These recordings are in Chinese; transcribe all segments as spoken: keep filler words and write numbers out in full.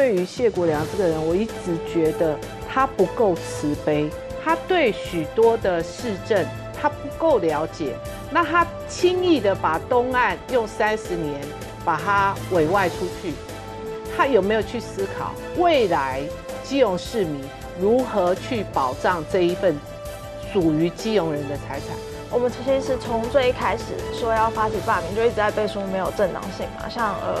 对于谢国樑这个人，我一直觉得他不够慈悲，他对许多的市政他不够了解，那他轻易的把东岸用三十年把它委外出去，他有没有去思考未来基隆市民如何去保障这一份属于基隆人的财产？我们其实从最开始说要发起罢免，就一直在被说没有正当性嘛，像呃。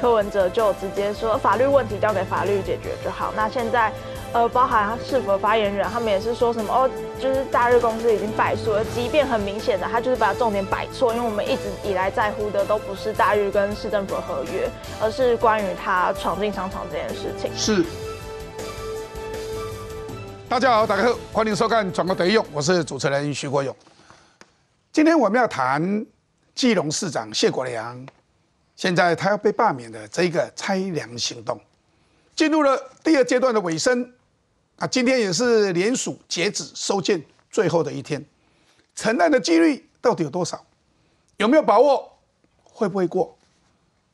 柯文哲就直接说法律问题交给法律解决就好。那现在，呃，包含市府发言人，他们也是说什么哦，就是大日公司已经摆错了，即便很明显的，他就是把重点摆错。因为我们一直以来在乎的都不是大日跟市政府的合约，而是关于他闯进商场这件事情。是。大家好，大家好，欢迎收看《转个得用》，我是主持人徐国勇。今天我们要谈基隆市长谢国樑。 现在他要被罢免的这一个拆梁行动，进入了第二阶段的尾声啊！今天也是联署截止收件最后的一天，成案的几率到底有多少？有没有把握？会不会过？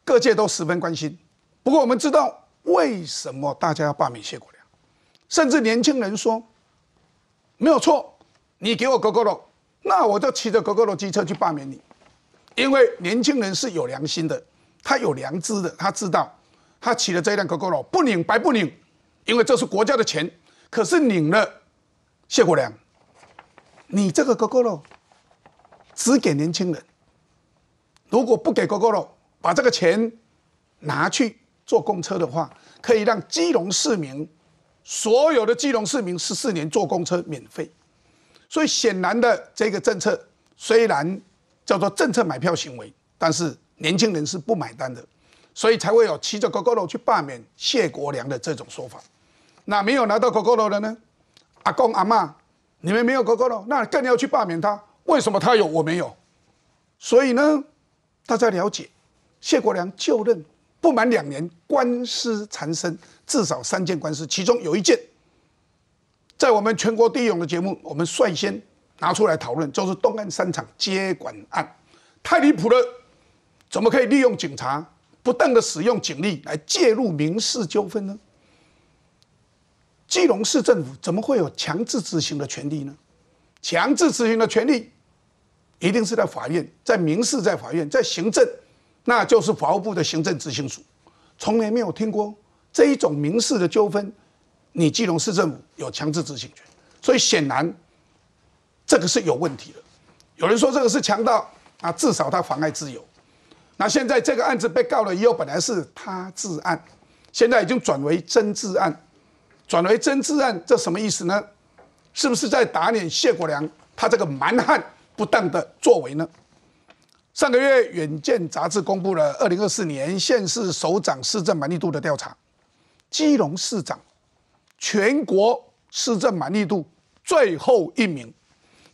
各界都十分关心。不过我们知道为什么大家要罢免谢国樑，甚至年轻人说没有错，你给我狗狗肉，那我就骑着狗狗肉机车去罢免你，因为年轻人是有良心的。 他有良知的，他知道，他骑了这辆狗狗肉不拧白不拧，因为这是国家的钱。可是拧了，谢国樑，你这个狗狗肉只给年轻人，如果不给狗狗肉，把这个钱拿去坐公车的话，可以让基隆市民所有的基隆市民十四年坐公车免费。所以显然的，这个政策虽然叫做政策买票行为，但是。 年轻人是不买单的，所以才会有骑着狗狗肉去罢免谢国樑的这种说法。那没有拿到狗狗肉的呢？阿公阿嬷，你们没有狗狗肉，那更要去罢免他。为什么他有我没有？所以呢，大家了解，谢国樑就任不满两年，官司缠身，至少三件官司，其中有一件，在我们全国第一勇的节目，我们率先拿出来讨论，就是东岸三厂接管案，太离谱了。 怎么可以利用警察不当的使用警力来介入民事纠纷呢？基隆市政府怎么会有强制执行的权利呢？强制执行的权利一定是在法院，在民事，在法院，在行政，那就是法务部的行政执行署。从来没有听过这一种民事的纠纷，你基隆市政府有强制执行权，所以显然这个是有问题的。有人说这个是强盗啊，至少他妨碍自由。 那现在这个案子被告了以后，本来是他治案，现在已经转为真治案，转为真治案，这什么意思呢？是不是在打脸谢国樑他这个蛮汉不当的作为呢？上个月，《远见》杂志公布了二零二四年县市首长市政满意度的调查，基隆市长全国市政满意度最后一名，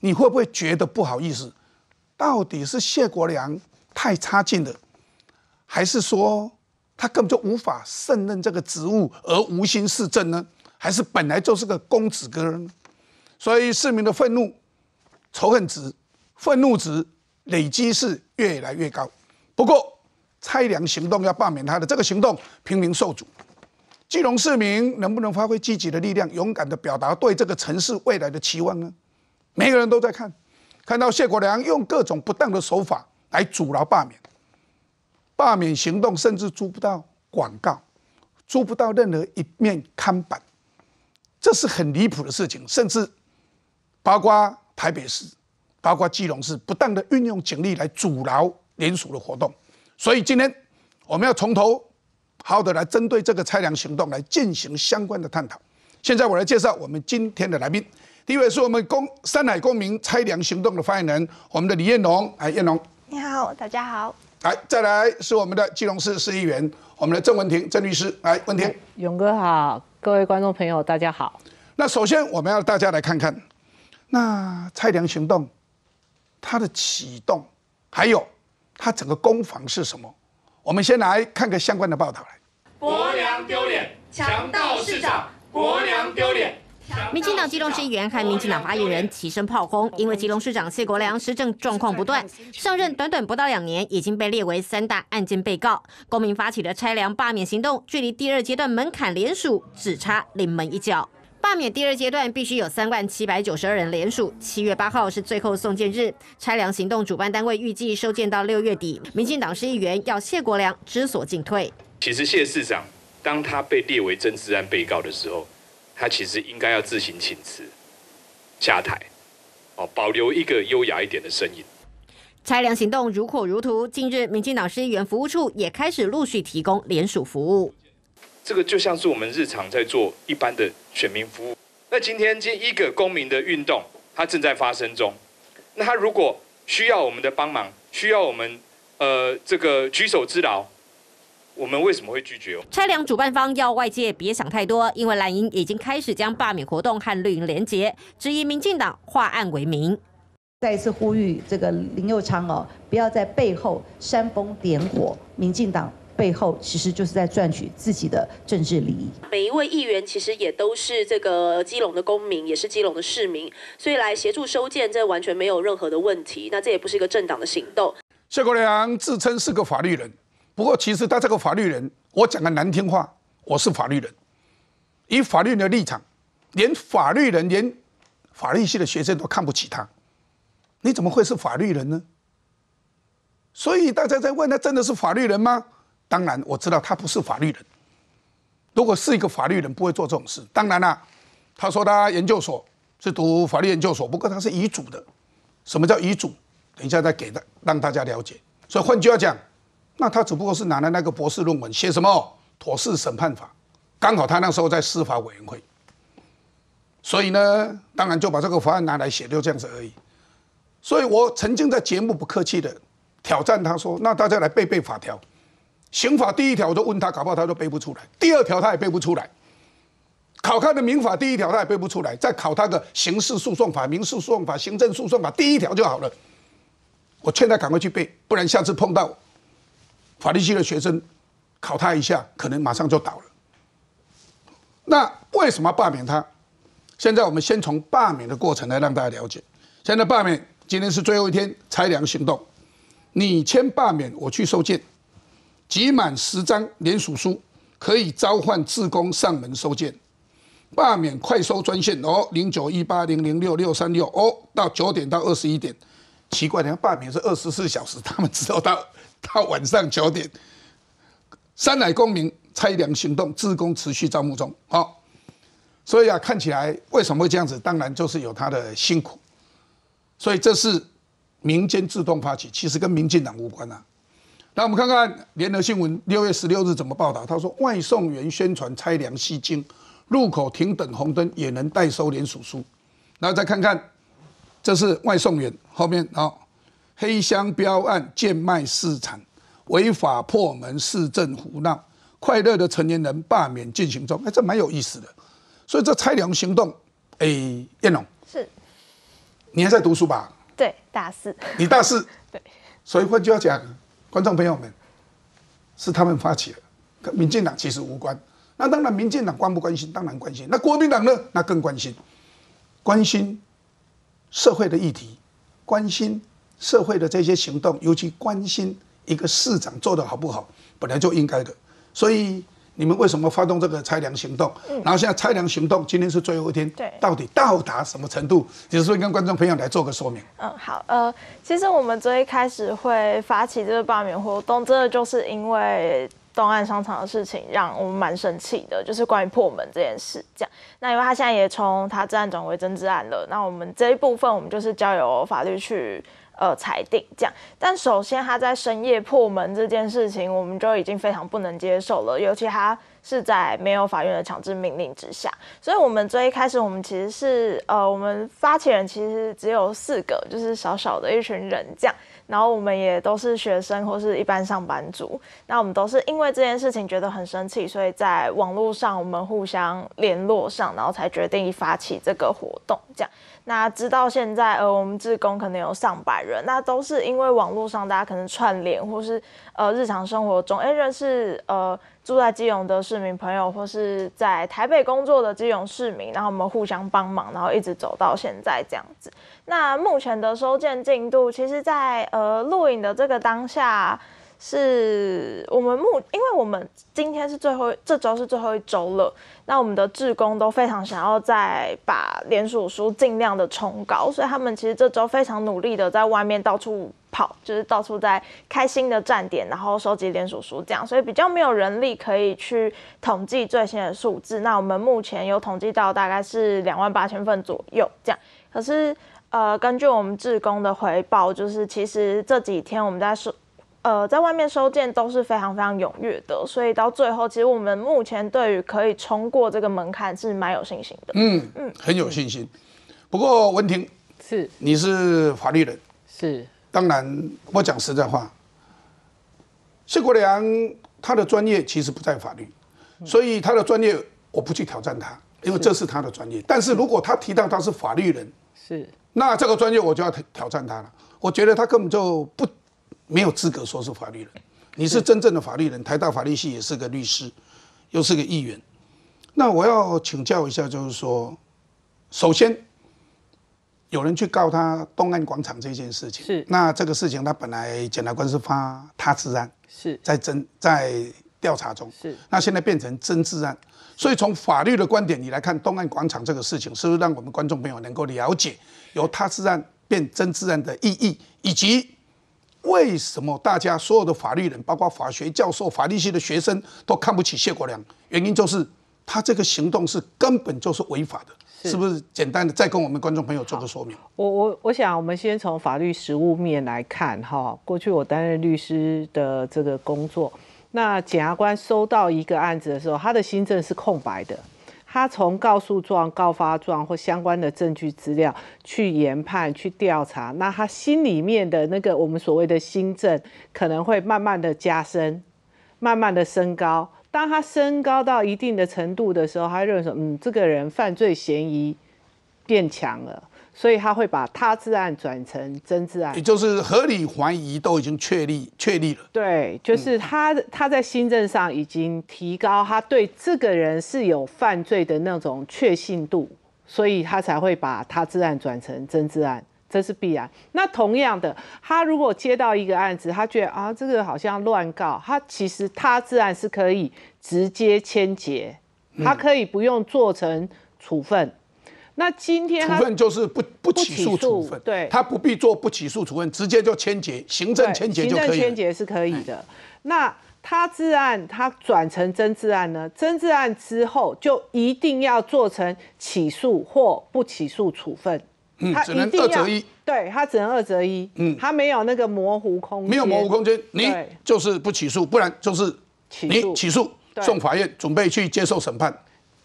你会不会觉得不好意思？到底是谢国樑？ 太差劲了，还是说他根本就无法胜任这个职务而无心市政呢？还是本来就是个公子哥呢？所以市民的愤怒、仇恨值、愤怒值累积是越来越高。不过拆梁行动要罢免他的这个行动，平民受阻。基隆市民能不能发挥积极的力量，勇敢的表达对这个城市未来的期望呢？每个人都在看，看到谢国樑用各种不当的手法。 来阻挠罢免，罢免行动甚至租不到广告，租不到任何一面看板，这是很离谱的事情。甚至包括台北市、包括基隆市，不当的运用警力来阻挠联署的活动。所以今天我们要从头好好的来针对这个拆梁行动来进行相关的探讨。现在我来介绍我们今天的来宾，第一位是我们公山海公民拆梁行动的发言人，我们的李彦龙，哎，彦龙。 你好，大家好。来，再来是我们的基隆市市议员，我们的郑文婷郑律师。来，文婷，勇哥好，各位观众朋友大家好。那首先我们要大家来看看，那拆梁行动它的启动，还有它整个攻防是什么？我们先来看个相关的报道来。国樑丢脸，强盗市长，国樑丢脸。民进党基隆市议员和民进党发言人齐声炮轰，因为基隆市长谢国良施政状况不断，上任短短不到两年，已经被列为三大案件被告。公民发起的拆梁罢免行动，距离第二阶段门槛联署只差临门一脚。 罢免第二阶段必须有三万七百九十二人联署，七月八号是最后送件日。拆梁行动主办单位预计收件到六月底。民进党市议员要谢国良知所进退。其实谢市长当他被列为政治案被告的时候，他其实应该要自行请辞下台，哦，保留一个优雅一点的声音。 拆梁行动如火如荼，近日民进党市议员服务处也开始陆续提供联署服务。 这个就像是我们日常在做一般的选民服务。那今天这一个公民的运动，它正在发生中。那他如果需要我们的帮忙，需要我们呃这个举手之劳，我们为什么会拒绝？拆梁主办方要外界别想太多，因为蓝营已经开始将罢免活动和绿营连结，质疑民进党化暗为明。再一次呼吁这个林右昌哦，不要在背后煽风点火，民进党。 背后其实就是在赚取自己的政治利益。每一位议员其实也都是这个基隆的公民，也是基隆的市民，所以来协助收件，这完全没有任何的问题。那这也不是一个政党的行动。谢国良自称是个法律人，不过其实他这个法律人，我讲个难听话，我是法律人，以法律人的立场，连法律人连法律系的学生都看不起他，你怎么会是法律人呢？所以大家在问他真的是法律人吗？ 当然，我知道他不是法律人。如果是一个法律人，不会做这种事。当然啦、啊，他说他研究所是读法律研究所，不过他是遗嘱的。什么叫遗嘱？等一下再给他让大家了解。所以换句话讲，那他只不过是拿了那个博士论文，写什么妥适审判法，刚好他那时候在司法委员会，所以呢，当然就把这个法案拿来写，就这样子而已。所以我曾经在节目不客气的挑战他说：“那大家来背背法条。” 刑法第一条，我就问他，搞不好他都背不出来；第二条他也背不出来。考他的民法第一条他也背不出来，再考他的刑事诉讼法、民事诉讼法、行政诉讼法第一条就好了。我劝他赶快去背，不然下次碰到法律系的学生考他一下，可能马上就倒了。那为什么罢免他？现在我们先从罢免的过程来让大家了解。现在罢免，今天是最后一天，拆梁行动，你签罢免，我去收件。 集满十张联署书，可以召唤志工上门收件。罢免快收专线哦，零九一八零零六六三六哦，到九点到二十一点。奇怪，人家罢免是二十四小时，他们只有到到晚上九点。三奶公民拆梁行动，志工持续招募中。好、哦，所以啊，看起来为什么会这样子？当然就是有他的辛苦。所以这是民间自动发起，其实跟民进党无关啊。 那我们看看联合新闻六月十六日怎么报道。他说，外送员宣传拆梁吸睛，路口停等红灯也能代收联署书。然后再看看，这是外送员后面哦，黑箱标案贱卖市场，违法破门市政胡闹，快乐的成年人罢免进行中。哎，这蛮有意思的。所以这拆梁行动，哎，彦龙是，你还在读书吧？对，大四。你大四？对。所以换句话讲。 观众朋友们，是他们发起的，跟民进党其实无关。那当然，民进党关不关心？当然关心。那国民党呢？那更关心，关心社会的议题，关心社会的这些行动，尤其关心一个市长做得好不好，本来就应该的。所以你们为什么发动这个拆梁行动？嗯、然后现在拆梁行动今天是最后一天，到底到达什么程度？就是说跟观众朋友来做个说明。嗯，好，呃。 其实我们最一开始会发起这个罢免活动，真的就是因为东岸商场的事情，让我们蛮生气的，就是关于破门这件事。这样，那因为他现在也从他治案转为政治案了，那我们这一部分我们就是交由法律去呃裁定这样。但首先他在深夜破门这件事情，我们就已经非常不能接受了，尤其他。 是在没有法院的强制命令之下，所以我们最一开始，我们其实是呃，我们发起人其实只有四个，就是小小的一群人这样。然后我们也都是学生或是一般上班族，那我们都是因为这件事情觉得很生气，所以在网络上我们互相联络上，然后才决定发起这个活动这样。那直到现在，呃，我们志工可能有上百人，那都是因为网络上大家可能串联，或是呃日常生活中，哎、欸，认识呃住在基隆的市民朋友，或是在台北工作的基隆市民，然后我们互相帮忙，然后一直走到现在这样子。那目前的收件进度，其实在呃录影的这个当下。 是我们目，因为我们今天是最后，这周是最后一周了。那我们的志工都非常想要再把联署书尽量的冲高，所以他们其实这周非常努力的在外面到处跑，就是到处在开新的站点，然后收集联署书这样。所以比较没有人力可以去统计最新的数字。那我们目前有统计到大概是两万八千份左右这样，可是呃，根据我们志工的回报，就是其实这几天我们在收。 呃，在外面收件都是非常非常踊跃的，所以到最后，其实我们目前对于可以冲过这个门槛是蛮有信心的。嗯嗯，很有信心。嗯、不过文婷是你是法律人，是当然我讲实在话，谢国良他的专业其实不在法律，嗯、所以他的专业我不去挑战他，因为这是他的专业。是但是如果他提到他是法律人，是那这个专业我就要挑战他了。我觉得他根本就不。 没有资格说是法律人，你是真正的法律人。台大法律系也是个律师，又是个议员。那我要请教一下，就是说，首先有人去告他东岸广场这件事情，是那这个事情他本来检察官是发他治案，是在侦在调查中，是那现在变成真治案。所以从法律的观点你来看，东岸广场这个事情，是不是让我们观众朋友能够了解由他治案变真治案的意义，以及？ 为什么大家所有的法律人，包括法学教授、法律系的学生，都看不起谢国良？原因就是他这个行动是根本就是违法的， 是, 是不是？简单的再跟我们观众朋友做个说明。我我我想，我们先从法律实务面来看哈。过去我担任律师的这个工作，那检察官收到一个案子的时候，他的心证是空白的。 他从告诉状、告发状或相关的证据资料去研判、去调查，那他心里面的那个我们所谓的心证可能会慢慢的加深，慢慢的升高。当他升高到一定的程度的时候，他认为说，嗯，这个人犯罪嫌疑变强了，所以他会把他治案转成真治案，也就是合理怀疑都已经确立、确立了。对，就是他、嗯、他在心证上已经提高，他对这个人是有犯罪的那种确信度，所以他才会把他治案转成真治案，这是必然。那同样的，他如果接到一个案子，他觉得啊，这个好像乱告，他其实他治案是可以直接牵结，他可以不用做成处分。嗯 那今天处分就是不不起诉处分，对，他不必做不起诉处分，直接就签结，行政签结就可以了。行政签结是可以的。嗯、那他治案，他转成真治案呢？真治案之后就一定要做成起诉或不起诉处分，嗯，只能二择一。对，他只能二择一，嗯，他没有那个模糊空间，没有模糊空间，你就是不起诉，不然就是你起诉送法院，准备去接受审判。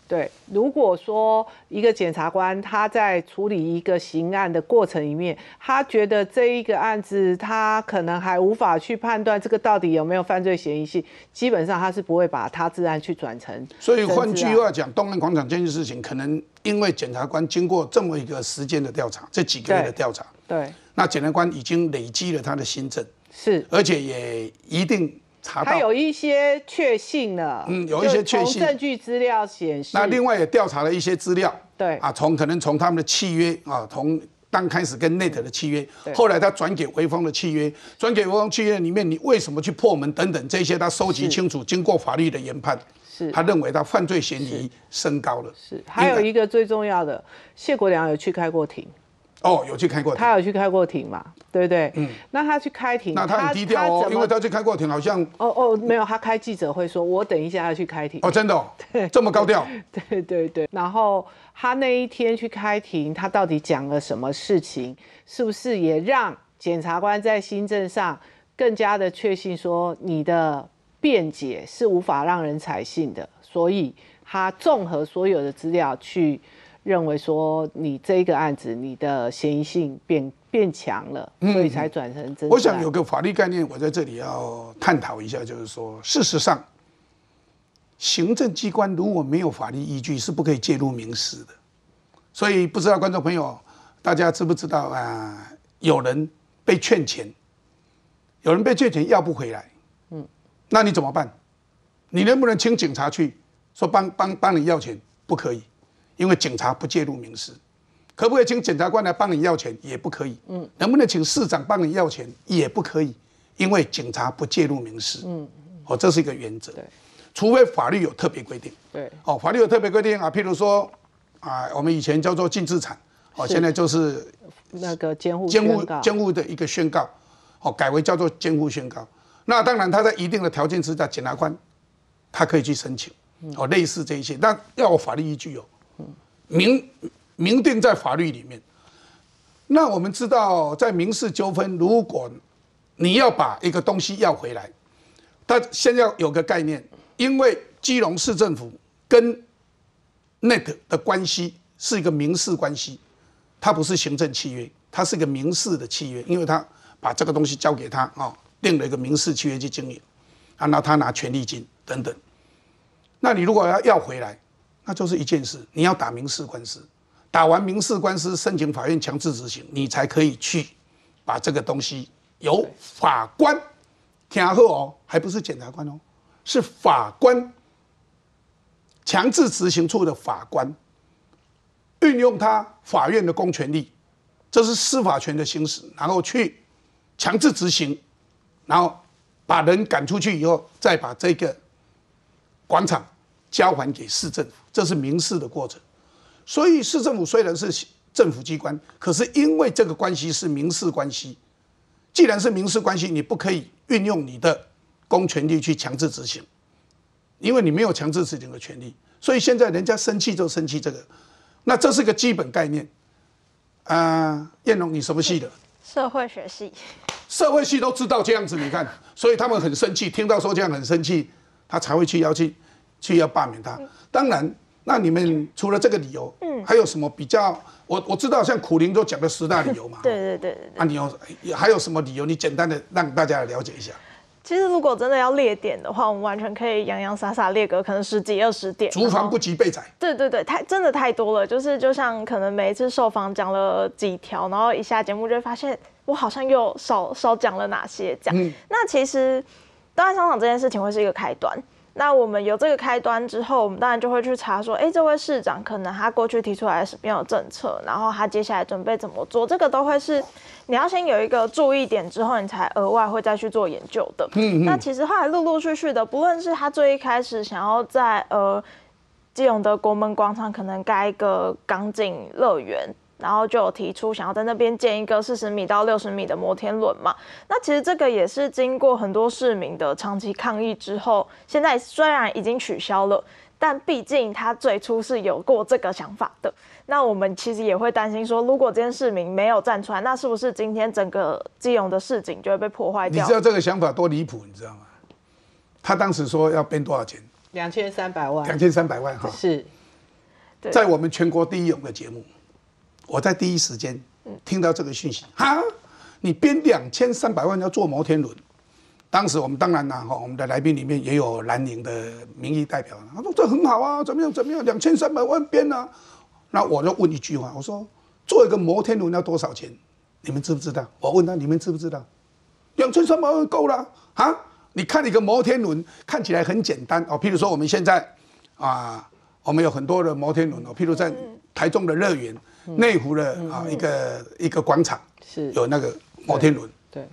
对，如果说一个检察官他在处理一个刑案的过程里面，他觉得这一个案子他可能还无法去判断这个到底有没有犯罪嫌疑性，基本上他是不会把他治案去转成。所以换句话讲，东岸广场这件事情，可能因为检察官经过这么一个时间的调查，这几个月的调查，对，对那检察官已经累积了他的心证，是，而且也一定。 他有一些确信了，嗯，有一些确信。证据资料显示，那另外也调查了一些资料，对啊，从可能从他们的契约啊，从刚开始跟 N E T 的契约，后来他转给微风的契约，转给微风契约里面，你为什么去破门等等这些，他收集清楚，经过法律的研判，是他认为他犯罪嫌疑升高了。是，还有一个最重要的，谢国良有去开过庭。 哦，有去开过庭，他有去开过庭嘛，对不对？嗯，那他去开庭，那他很低调哦，因为他去开过庭，好像哦哦没有，他开记者会说，我等一下要去开庭。哦，真的、哦，这么高调？对对对。然后他那一天去开庭，他到底讲了什么事情？是不是也让检察官在心证上更加的确信说，你的辩解是无法让人采信的？所以他综合所有的资料去。 认为说你这个案子，你的嫌疑性变变强了，所以才转成真、嗯。我想有个法律概念，我在这里要探讨一下，就是说，事实上，行政机关如果没有法律依据，是不可以介入民事的。所以不知道观众朋友大家知不知道啊？有人被欠钱，有人被欠钱要不回来，嗯，那你怎么办？你能不能请警察去说帮帮帮你要钱？不可以，因为警察不介入民事。可不可以请检察官来帮你要钱？也不可以。嗯，能不能请市长帮你要钱？也不可以，因为警察不介入民事。嗯，哦，这是一个原则。对，除非法律有特别规定。对，哦，法律有特别规定啊，譬如说啊，我们以前叫做禁资产，哦，现在就是那个监护监护监护的一个宣告，哦，改为叫做监护宣告。那当然，他在一定的条件之下，检察官他可以去申请，哦，类似这一些，但要有法律依据哦，明。明定在法律里面。那我们知道，在民事纠纷，如果你要把一个东西要回来，它先要有个概念，因为基隆市政府跟 N E T 的关系是一个民事关系，它不是行政契约，它是一个民事的契约，因为它把这个东西交给他啊，定了一个民事契约去经营，啊，那他拿权利金等等。那你如果要要回来，那就是一件事，你要打民事官司。打完民事官司，申请法院强制执行，你才可以去把这个东西由法官听后哦，还不是检察官哦，是法官强制执行处的法官运用他法院的公权力，这是司法权的行使，然后去强制执行，然后把人赶出去以后，再把这个广场交还给市政府，这是民事的过程。所以市政府虽然是政府机关，可是因为这个关系是民事关系，既然是民事关系，你不可以运用你的公权力去强制执行，因为你没有强制执行的权利。所以现在人家生气就生气这个，那这是个基本概念。啊、呃，彦龙，你什么系的？社会学系。社会系都知道这样子，你看，所以他们很生气，听到说这样很生气，他才会去要去去要罢免他。当然。那你们除了这个理由，嗯，还有什么比较？我我知道，像苦苓都讲的十大理由嘛。对对对对。啊，你有还有什么理由？你简单的让大家来了解一下。其实如果真的要列点的话，我们完全可以洋洋洒洒列个可能十几二十点。族防不及被宰。对对对，太真的太多了。就是就像可能每一次受访讲了几条，然后一下节目就会发现我好像又少少讲了哪些讲。嗯、那其实当然商场这件事情会是一个开端。那我们有这个开端之后，我们当然就会去查说，哎，这位市长可能他过去提出来什么样的政策，然后他接下来准备怎么做，这个都会是你要先有一个注意点之后，你才额外会再去做研究的。嗯嗯。那其实后来陆陆续续的，不论是他最一开始想要在呃基隆的国门广场可能盖一个港景乐园。然后就有提出想要在那边建一个四十米到六十米的摩天轮嘛，那其实这个也是经过很多市民的长期抗议之后，现在虽然已经取消了，但毕竟他最初是有过这个想法的。那我们其实也会担心说，如果今天市民没有站出来，那是不是今天整个基隆的市景就会被破坏掉？你知道这个想法多离谱，你知道吗？他当时说要编多少钱？两千三百万。两千三百万哈。是，在我们全国第一勇的节目。我在第一时间听到这个讯息，哈，你编两千三百万要做摩天轮，当时我们当然啦，我们的来宾里面也有蓝营的民意代表，他说这很好啊，怎么样怎么样，两千三百万编啊，那我就问一句话，我说做一个摩天轮要多少钱？你们知不知道？我问他，你们知不知道？两千三百万够了啊！你看一个摩天轮看起来很简单哦，譬如说我们现在啊、呃，我们有很多的摩天轮哦，譬如在台中的乐园。内湖的啊一个一个广场是有那个摩天轮，对，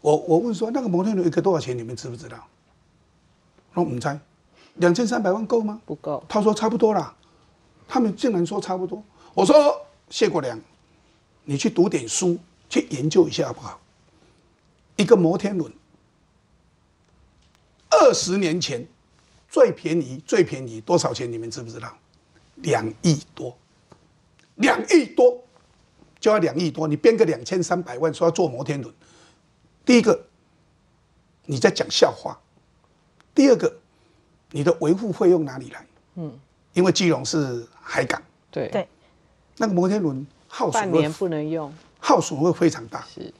我我问说那个摩天轮一个多少钱？你们知不知道？那我们猜，两千三百万够吗？不够。他说差不多啦，他们竟然说差不多。我说谢国良，你去读点书，去研究一下好不好？一个摩天轮，二十年前最便宜最便宜多少钱？你们知不知道？两亿多。两亿多，就要两亿多，你编个两千三百万说要做摩天轮，第一个你在讲笑话，第二个你的维护费用哪里来？嗯，因为基隆是海港，对对，那个摩天轮耗损半年不能用，耗损会非常大，是，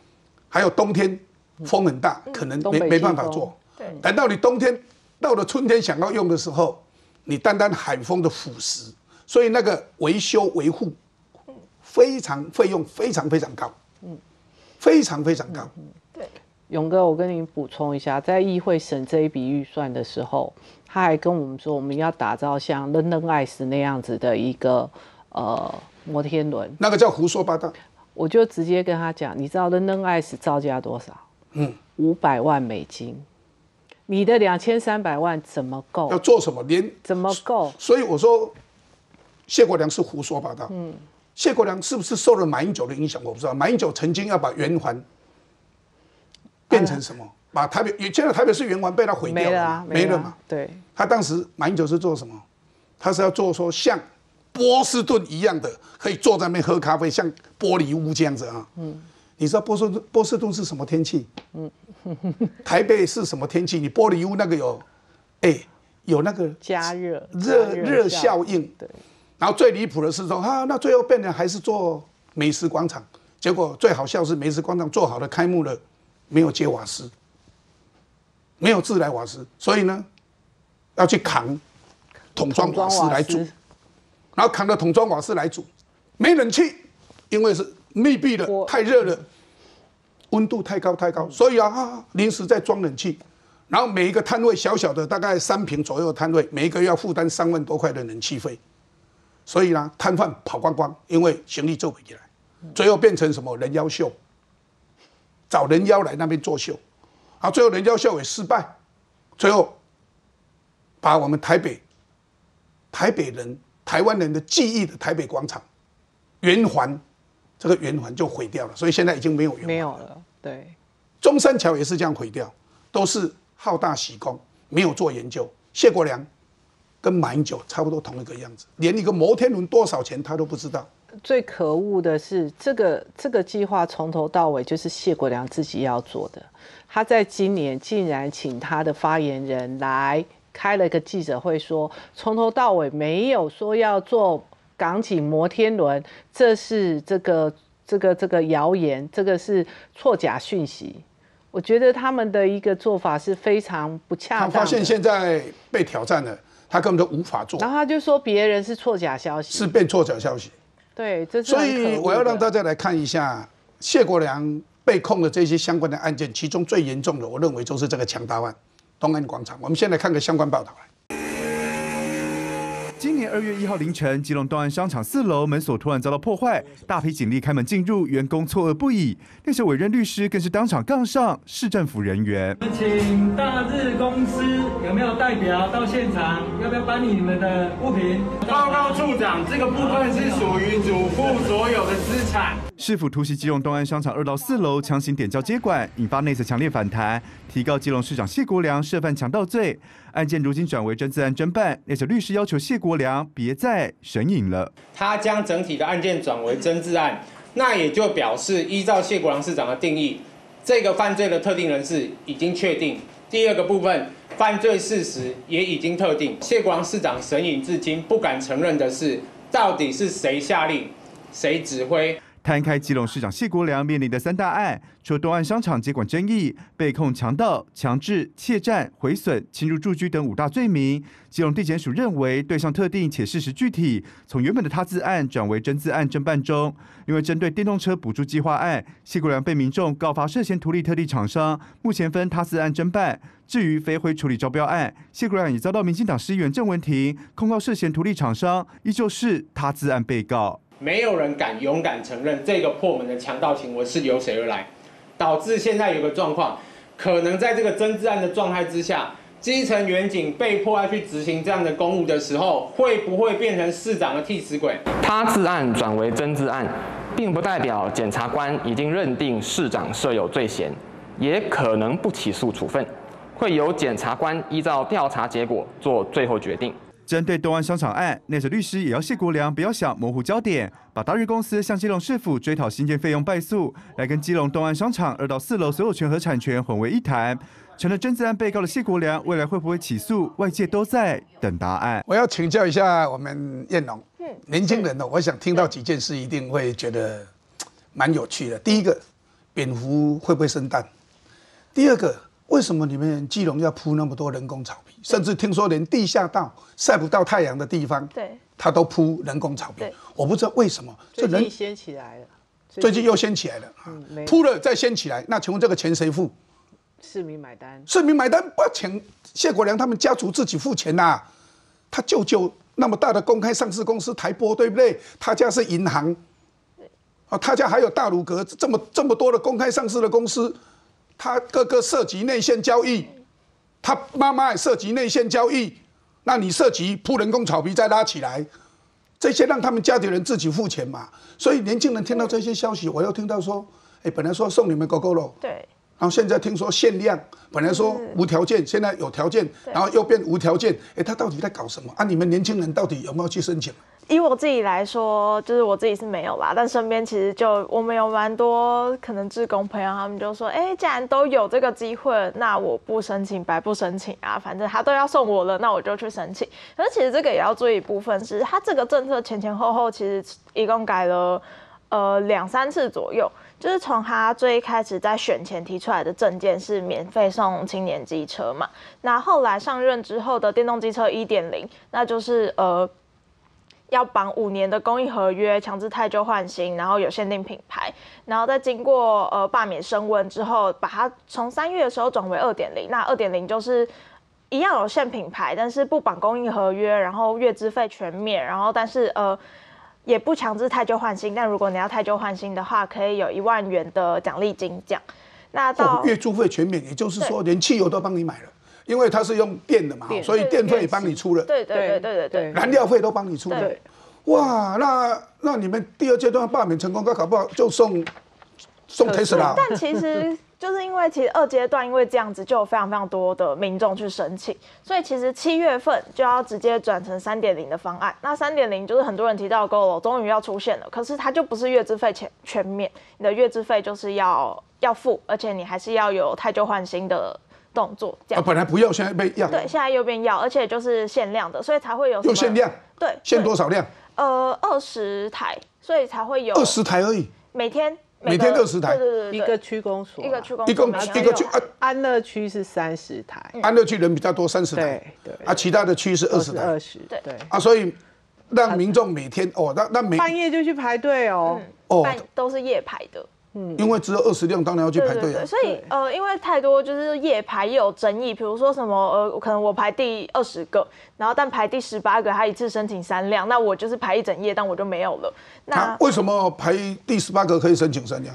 还有冬天风很大，嗯、可能没没办法做，对，等到你冬天到了春天想要用的时候，你单单海风的腐蚀，所以那个维修维护。非常费用非常非常高，嗯，非常非常高。嗯、对，勇哥，我跟您补充一下，在议会审这一笔预算的时候，他还跟我们说，我们要打造像 London Eye 那样子的一个呃摩天轮，那个叫胡说八道。我就直接跟他讲，你知道 London Eye 造价多少？嗯，五百万美金。 你的两千三百万怎么够？要做什么？连怎么够？所以我说，谢国梁是胡说八道。嗯，谢国梁是不是受了马英九的影响？我不知道。马英九曾经要把圆环变成什么？啊、把台北，现在台北市圆环被他毁掉了，没了、啊，没了嘛。对。他当时马英九是做什么？他是要做说像波士顿一样的，可以坐在那边喝咖啡，像玻璃屋这样子啊。嗯。 你知道波士顿波士顿是什么天气？嗯，台北是什么天气？你玻璃屋那个有，哎、欸，有那个加热热热效应。对。然后最离谱的是说，啊，那最后变成还是做美食广场。结果最好笑是美食广场做好了开幕了，没有接瓦斯，没有自来瓦斯，所以呢，要去扛桶装瓦斯来煮，然后扛着桶装瓦斯来煮，没冷气，因为是。 密闭了，太热了，温度太高太高，所以啊，临时在装冷气，然后每一个摊位小小的，大概三坪左右的摊位，每一个要负担三万多块的冷气费，所以呢，摊贩跑光光，因为行李做不起来，最后变成什么人妖秀，找人妖来那边作秀，啊，最后人妖秀也失败，最后把我们台北台北人、台湾人的记忆的台北广场圆环。 这个圆环就毁掉了，所以现在已经没有圆环了。没有了，对。中山桥也是这样毁掉，都是好大喜功，没有做研究。谢国梁跟马英九差不多同一个样子，连一个摩天轮多少钱他都不知道。最可恶的是，这个这个计划从头到尾就是谢国梁自己要做的。他在今年竟然请他的发言人来开了一个记者会说，说从头到尾没有说要做。 港警摩天轮，这是这个这个这个谣言，这个是错假讯息。我觉得他们的一个做法是非常不恰当的。他发现现在被挑战了，他根本就无法做。然后他就说别人是错假消息，是变错假消息。对，这是。所以我要让大家来看一下谢国梁被控的这些相关的案件，其中最严重的，我认为就是这个强盗案，东安广场。我们先来看个相关报道来。 今年二月一号凌晨，基隆东安商场四楼门锁突然遭到破坏，大批警力开门进入，员工错愕不已。那些委任律师更是当场杠上市政府人员。请大日公司有没有代表到现场？要不要搬你们的物品？报告处长，这个部分是属于主妇所有的资产。市府突袭基隆东安商场二到四楼，强行点交接管，引发内侧强烈反弹，提告基隆市长谢国梁涉犯强盗罪。 案件如今转为侦自案侦办，那些律师要求谢国梁别再神隐了。他将整体的案件转为侦自案，那也就表示依照谢国梁市长的定义，这个犯罪的特定人士已经确定。第二个部分，犯罪事实也已经特定。谢国梁市长神隐至今不敢承认的是，到底是谁下令，谁指挥？ 摊开基隆市长谢国梁面临的三大案，除了东岸商场接管争议、被控强盗、强制、窃占、毁损、侵入住居等五大罪名，基隆地检署认为对象特定且事实具体，从原本的他自案转为真自案侦办中。因为针对电动车补助计划案，谢国梁被民众告发涉嫌图利特定厂商，目前分他自案侦办。 至于非灰处理招标案，谢国梁已遭到民进党市议员郑文婷控告涉嫌图利厂商，依旧是他自案被告。没有人敢勇敢承认这个破门的强盗行为是由谁而来，导致现在有个状况，可能在这个真自案的状态之下，基层员警被迫要去执行这样的公务的时候，会不会变成市长的替死鬼？他自案转为真自案，并不代表检察官已经认定市长涉有罪嫌，也可能不起诉处分。 会由检察官依照调查结果做最后决定。针对东安商场案，那些律师也要谢国梁不要想模糊焦点，把大日公司向基隆市府追讨新建费用败诉，来跟基隆东安商场二到四楼所有权和产权混为一谈，成了真自案被告的谢国梁，未来会不会起诉，外界都在等答案。我要请教一下我们彦龙，年轻人呢、哦，我想听到几件事，一定会觉得蛮有趣的。第一个，蝙蝠会不会生蛋？第二个。为什么你们基隆要铺那么多人工草皮？甚至听说连地下道晒不到太阳的地方，对，它都铺人工草皮。我不知道为什么，这人掀起来了，最近又掀起来了，嗯、铺了再掀起来。那请问这个钱谁付？市民买单。市民买单，不请谢国樑他们家族自己付钱呐、啊。他舅舅那么大的公开上市公司台玻，对不对？他家是银行。 啊，他家还有大鲁阁这么这么多的公开上市的公司，他各个涉及内线交易，他妈妈也涉及内线交易，那你涉及铺人工草皮再拉起来，这些让他们家里人自己付钱嘛。所以年轻人听到这些消息，我又听到说，哎、欸，本来说送你们狗狗肉，对，然后现在听说限量，本来说无条件，现在有条件，然后又变无条件，哎、欸，他到底在搞什么啊？你们年轻人到底有没有去申请？ 以我自己来说，就是我自己是没有吧，但身边其实就我们有蛮多可能志工朋友，他们就说，哎、欸，既然都有这个机会，那我不申请白不申请啊，反正他都要送我了，那我就去申请。可是其实这个也要注意一部分是，他这个政策前前后后其实一共改了呃两三次左右，就是从他最开始在选前提出来的政见是免费送青年机车嘛，那后来上任之后的电动机车 一点零， 那就是呃。 要绑五年的公益合约，强制汰旧换新，然后有限定品牌，然后再经过呃罢免升温之后，把它从三月的时候转为 二点零。那 二点零 就是一样有限品牌，但是不绑公益合约，然后月资费全免，然后但是呃也不强制汰旧换新。但如果你要汰旧换新的话，可以有一万元的奖励金奖。那到、哦、月租费全免，也就是说连汽油都帮你买了。 因为它是用电的嘛，所以电费也帮你出了，对对对对对燃料费都帮你出了。哇，那那你们第二阶段罢免成功，搞不好就送送 Tesla。但其实就是因为其实二阶段因为这样子，就有非常非常多的民众去申请，所以其实七月份就要直接转成 三点零 的方案。那 三点零 就是很多人提到的 Go 了，终于要出现了，可是它就不是月资费全全免，你的月资费就是要要付，而且你还是要有汰旧换新的。 动作这样、啊，本来不要，现在被要。对，现在又变要，而且就是限量的，所以才会有。又限量？对，限多少量？呃，二十台，所以才会有。二十台而已。每天。每天二十台。对对对，一个区公所。一个区公所。一个区安安乐区是三十台，安乐区人比较多，三十台。对对。啊，其他的区是二十台。二十。对对。啊，所以让民众每天哦，那那每半夜就去排队哦，哦，都是夜排的。 嗯，因为只有二十辆，当然要去排队、啊。所以呃，因为太多就是夜排也有争议，比如说什么呃，可能我排第二十个，然后但排第十八个，他一次申请三辆，那我就是排一整夜，但我就没有了。那、啊、为什么排第十八个可以申请三辆？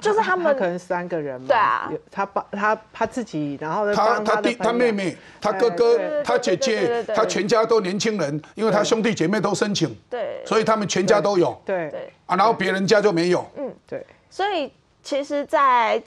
就是他们他可能三个人嘛，对啊，他帮他他自己，然后他他弟他妹妹他哥哥他姐姐他全家都年轻人，因为他兄弟姐妹都申请，对，所以他们全家都有，对对啊，然后别人家就没有，嗯，对。 所以其实在，在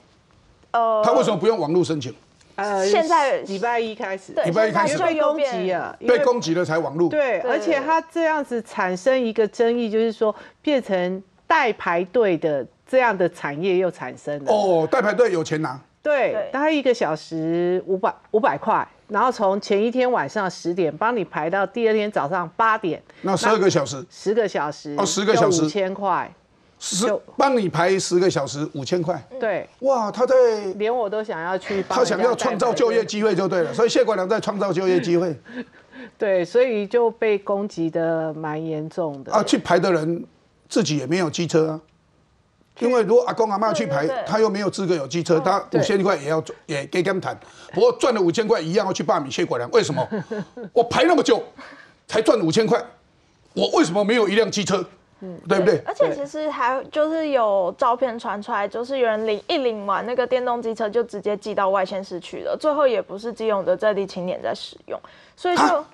呃，他为什么不用网络申请？呃，现在礼拜一开始，礼拜一开始被攻击了，被攻击了才网络。对，而且他这样子产生一个争议，就是说变成代排队的这样的产业又产生了。哦，代排队有钱拿。对，大概一个小时五百五百块，然后从前一天晚上十点帮你排到第二天早上八点，那十二个小时，十个小时，哦，十个小时，五千块。 十帮你排十个小时，五千块。对，哇，他在连我都想要去。他想要创造就业机会就对了，所以谢国樑在创造就业机会。对，所以就被攻击的蛮严重的。啊，去排的人自己也没有机车啊，因为如果阿公阿嬤去排，他又没有资格有机车，他五千块也要也给他们谈。不过赚了五千块一样要去罢免谢国樑，为什么？我排那么久才赚五千块，我为什么没有一辆机车？ 嗯，对不对？而且其实还就是有照片传出来，就是有人领一领完那个电动机车就直接寄到外县市去了，最后也不是基隆的在地青年在使用，所以就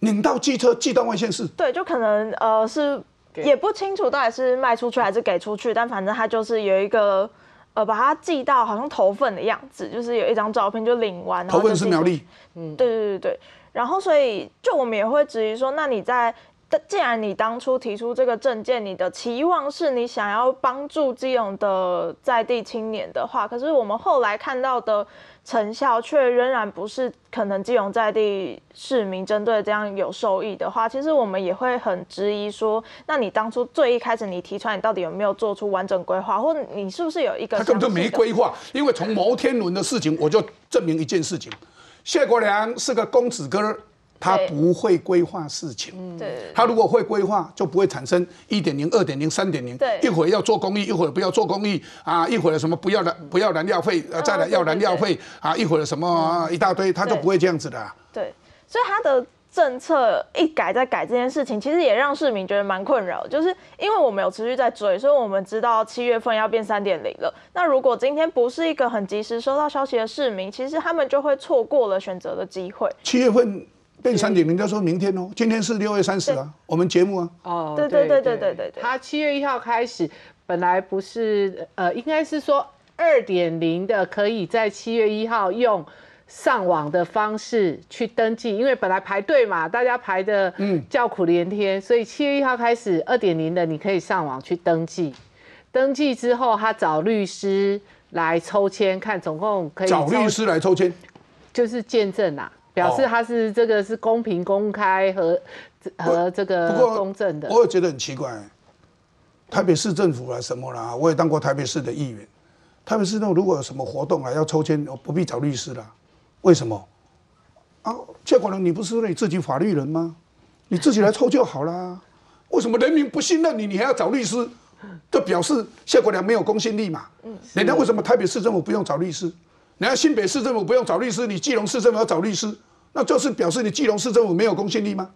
领到机车寄到外县市。对，就可能呃是也不清楚到底是卖出去还是给出去，但反正他就是有一个呃把它寄到好像头份的样子，就是有一张照片就领完。头份是苗栗。嗯，对对对对。然后所以就我们也会质疑说，那你在。既然你当初提出这个政见，你的期望是你想要帮助基隆的在地青年的话，可是我们后来看到的成效却仍然不是可能基隆在地市民针对这样有受益的话，其实我们也会很质疑说，那你当初最一开始你提出来，你到底有没有做出完整规划，或者你是不是有一个？他根本就没规划，因为从摩天轮的事情，我就证明一件事情：谢国樑是个公子哥。 他不会规划事情，他如果会规划，就不会产生 一点零、二点零、三点零，一会儿要做公益，一会儿不要做公益啊，一会儿什么不要燃不要燃料费，啊、再来要燃料费啊，一会儿什么一大堆，他就不会这样子的、啊。对，所以他的政策一改再改这件事情，其实也让市民觉得蛮困扰，就是因为我们有持续在追，所以我们知道七月份要变 三点零 了。那如果今天不是一个很及时收到消息的市民，其实他们就会错过了选择的机会。七月份。 变三点零，就说明天哦，今天是六月三十啊，我们节目啊，哦，对对对对对对对，他七月一号开始，本来不是呃，应该是说二点零的可以在七月一号用上网的方式去登记，因为本来排队嘛，大家排的嗯叫苦连天，嗯、所以七月一号开始二点零的你可以上网去登记，登记之后他找律师来抽签，看总共可以找律师来抽签，就是见证啊。 表示他是这个是公平、公开和和这个公正的。我也觉得很奇怪、欸，台北市政府啦什么啦，我也当过台北市的议员。台北市政府如果有什么活动啊，要抽签，不必找律师啦。为什么？啊，谢国樑，你不是你自己法律人吗？你自己来抽就好啦。为什么人民不信任你，你还要找律师？这表示谢国樑没有公信力嘛。嗯。人家为什么台北市政府不用找律师？人家新北市政府不用找律师，你基隆市政府要找律师？ 那就是表示你基隆市政府没有公信力吗？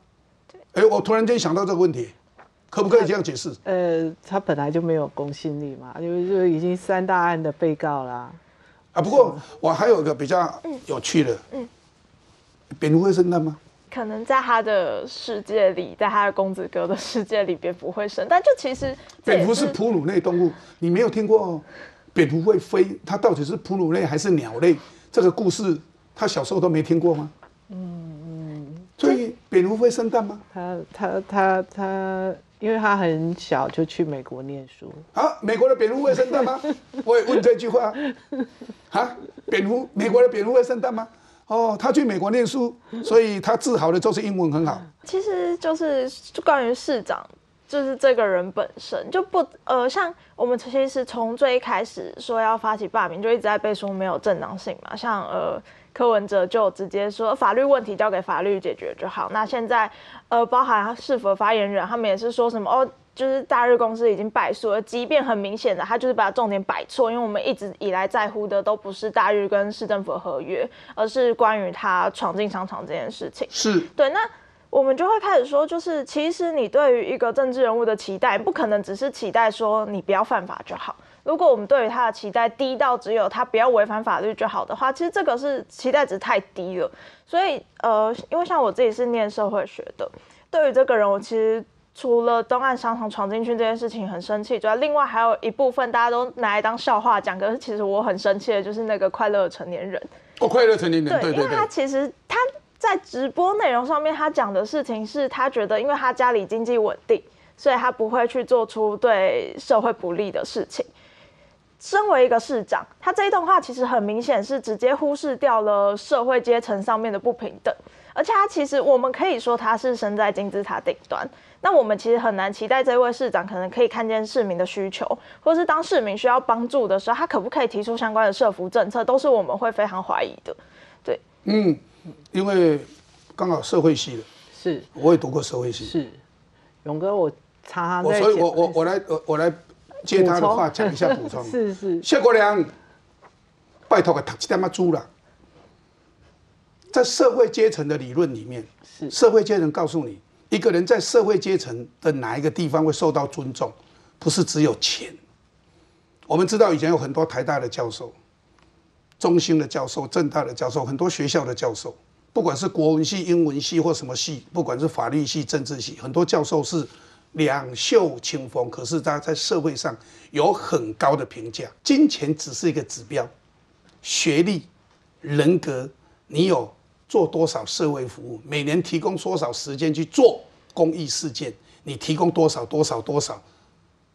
哎、欸，我突然间想到这个问题，可不可以这样解释？呃，他本来就没有公信力嘛，因为就已经三大案的被告啦、啊。啊，不过我还有一个比较有趣的，嗯，嗯蝙蝠会生蛋吗？可能在他的世界里，在他的公子哥的世界里，蝙蝠会生蛋，但就其实蝙蝠是哺乳类动物，你没有听过蝙蝠会飞，它到底是哺乳类还是鸟类？这个故事他小时候都没听过吗？ 嗯嗯，所以蝙蝠会生蛋吗？他他他他，因为他很小就去美国念书啊。美国的蝙蝠会生蛋吗？我也问这句话啊。蝙蝠，美国的蝙蝠会生蛋吗？哦，他去美国念书，所以他自豪的就是英文很好。其实就是关于市长。 就是这个人本身就不呃，像我们其实从最开始说要发起罢免，就一直在被说没有正当性嘛。像呃柯文哲就直接说法律问题交给法律解决就好。那现在呃，包含他市府发言人，他们也是说什么哦，就是大日公司已经败诉了，即便很明显的他就是把重点摆错，因为我们一直以来在乎的都不是大日跟市政府的合约，而是关于他闯进商场这件事情。是对那。 我们就会开始说，就是其实你对于一个政治人物的期待，不可能只是期待说你不要犯法就好。如果我们对于他的期待低到只有他不要违反法律就好的话，其实这个是期待值太低了。所以呃，因为像我自己是念社会学的，对于这个人，我其实除了东岸商场闯进去这件事情很生气之外，另外还有一部分大家都拿来当笑话讲，可是其实我很生气的就是那个快乐成年人。哦，快乐成年人，对，对对对因为他其实他。 在直播内容上面，他讲的事情是他觉得，因为他家里经济稳定，所以他不会去做出对社会不利的事情。身为一个市长，他这一段话其实很明显是直接忽视掉了社会阶层上面的不平等，而且他其实我们可以说他是身在金字塔顶端。 那我们其实很难期待这位市长可能可以看见市民的需求，或是当市民需要帮助的时候，他可不可以提出相关的社福政策，都是我们会非常怀疑的。对，嗯，因为刚好社会系的，是，我也读过社会系，是，勇哥，我常常在，所以我我我来我我来接他的话讲一下补充，是是，谢国樑，拜托个读一点仔书啦，在社会阶层的理论里面，是社会阶层告诉你。 一个人在社会阶层的哪一个地方会受到尊重，不是只有钱。我们知道以前有很多台大的教授、中兴的教授、政大的教授，很多学校的教授，不管是国文系、英文系或什么系，不管是法律系、政治系，很多教授是两袖清风，可是他在社会上有很高的评价。金钱只是一个指标，学历、人格，你有。 做多少社会服务，每年提供多少时间去做，公益事件，你提供多少多少多少。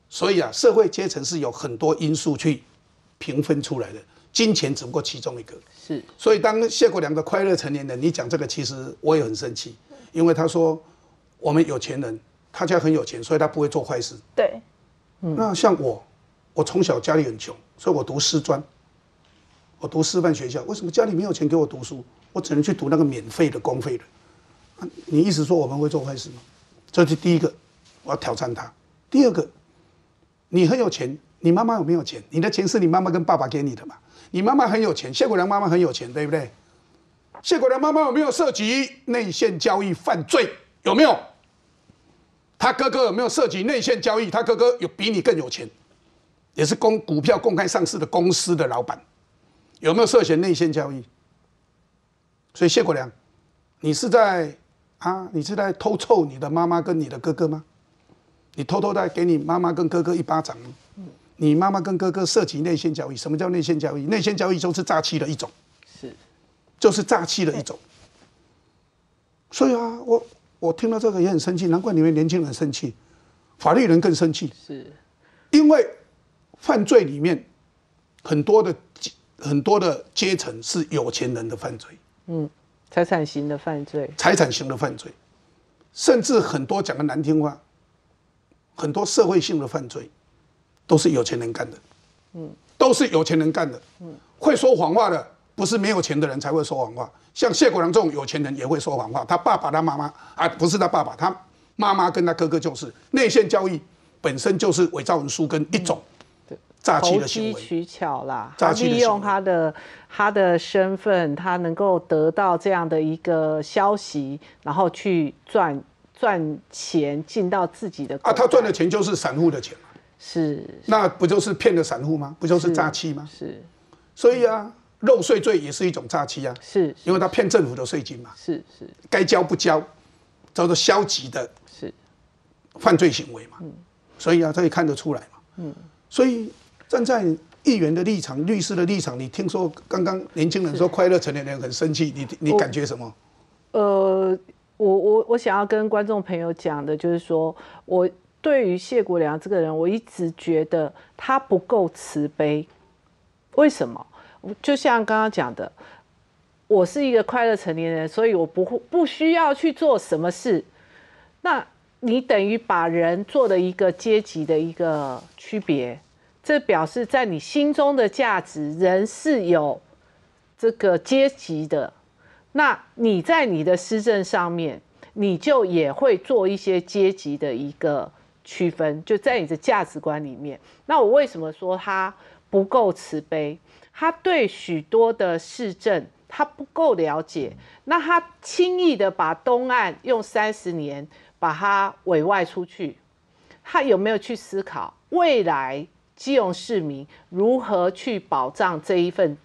所以啊，社会阶层是有很多因素去评分出来的，金钱只不过其中一个。是，所以当谢国樑的快乐成年人，你讲这个，其实我也很生气，因为他说我们有钱人，他家很有钱，所以他不会做坏事。对，嗯、那像我，我从小家里很穷，所以我读师专，我读师范学校，为什么家里没有钱给我读书？我只能去读那个免费的公费的。你意思说我们会做坏事吗？这是第一个，我要挑战他。第二个，你很有钱，你妈妈有没有钱？你的钱是你妈妈跟爸爸给你的嘛？你妈妈很有钱，谢国樑妈妈很有钱，对不对？谢国樑妈妈有没有涉及内线交易犯罪？有没有？他哥哥有没有涉及内线交易？他哥哥有比你更有钱，也是公股票公开上市的公司的老板，有没有涉嫌内线交易？所以谢国樑，你是在啊，你是在偷臭你的妈妈跟你的哥哥吗？你偷偷在给你妈妈跟哥哥一巴掌吗？你妈妈跟哥哥涉及内线交易，什么叫内线交易？内线交易就是诈欺的一种，是，就是诈欺的一种。所以啊，我我听到这个也很生气，难怪你们年轻人生气，法律人更生气，是，因为犯罪里面很多的很多的阶层是有钱人的犯罪。嗯，财产型的犯罪，财产型的犯罪，甚至很多讲的难听话，很多社会性的犯罪，都是有钱人干的，嗯，都是有钱人干的，嗯，会说谎话的，不是没有钱的人才会说谎话，像谢国樑这种有钱人也会说谎话，他爸爸、他妈妈啊，不是他爸爸，他妈妈跟他哥哥就是内线交易，本身就是伪造文书跟一种。嗯，诈欺的行为，投机取巧啦，他利用他的他的身份，他能够得到这样的一个消息，然后去赚赚钱进到自己的口袋。啊，他赚的钱就是散户的钱嘛，是，那不就是骗了散户吗？不就是诈欺吗？是，是，所以啊，漏税罪也是一种诈欺啊，是，是，因为他骗政府的税金嘛，是是，该交不交，叫做消极的，是，犯罪行为嘛，嗯，所以啊，这也看得出来嘛，嗯，所以。站在议员的立场、律师的立场，你听说刚刚年轻人说快乐成年人很生气，你你感觉什么？呃，我我我想要跟观众朋友讲的就是说，我对于谢国樑这个人，我一直觉得他不够慈悲。为什么？就像刚刚讲的，我是一个快乐成年人，所以我不不需要去做什么事。那你等于把人做了一个阶级的一个区别。这表示在你心中的价值，人是有这个阶级的。那你在你的施政上面，你就也会做一些阶级的一个区分，就在你的价值观里面。那我为什么说他不够慈悲？他对许多的市政他不够了解，那他轻易的把东岸用三十年把它委外出去，他有没有去思考未来？基隆市民如何去保障这一份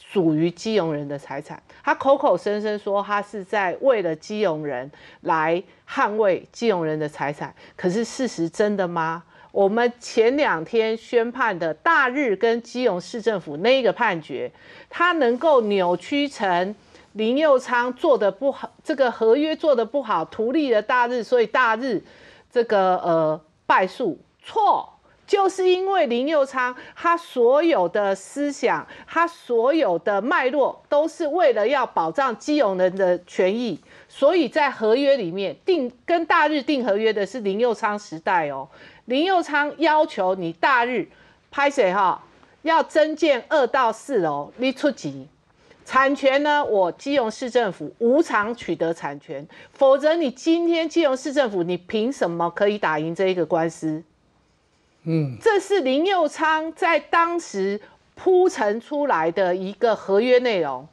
属于基隆人的财产？他口口声声说他是在为了基隆人来捍卫基隆人的财产，可是事实真的吗？我们前两天宣判的大日跟基隆市政府那一个判决，他能够扭曲成林右昌做的不好，这个合约做的不好，图利了大日，所以大日这个呃败诉？错。就是因为林右昌他所有的思想，他所有的脉络都是为了要保障基隆人的权益，所以在合约里面定跟大日定合约的是林右昌时代哦。林右昌要求你大日拍谁哈，要增建二到四楼，你出钱，产权呢我基隆市政府无偿取得产权，否则你今天基隆市政府你凭什么可以打赢这一个官司？嗯，这是林右昌在当时铺陈出来的一个合约内容。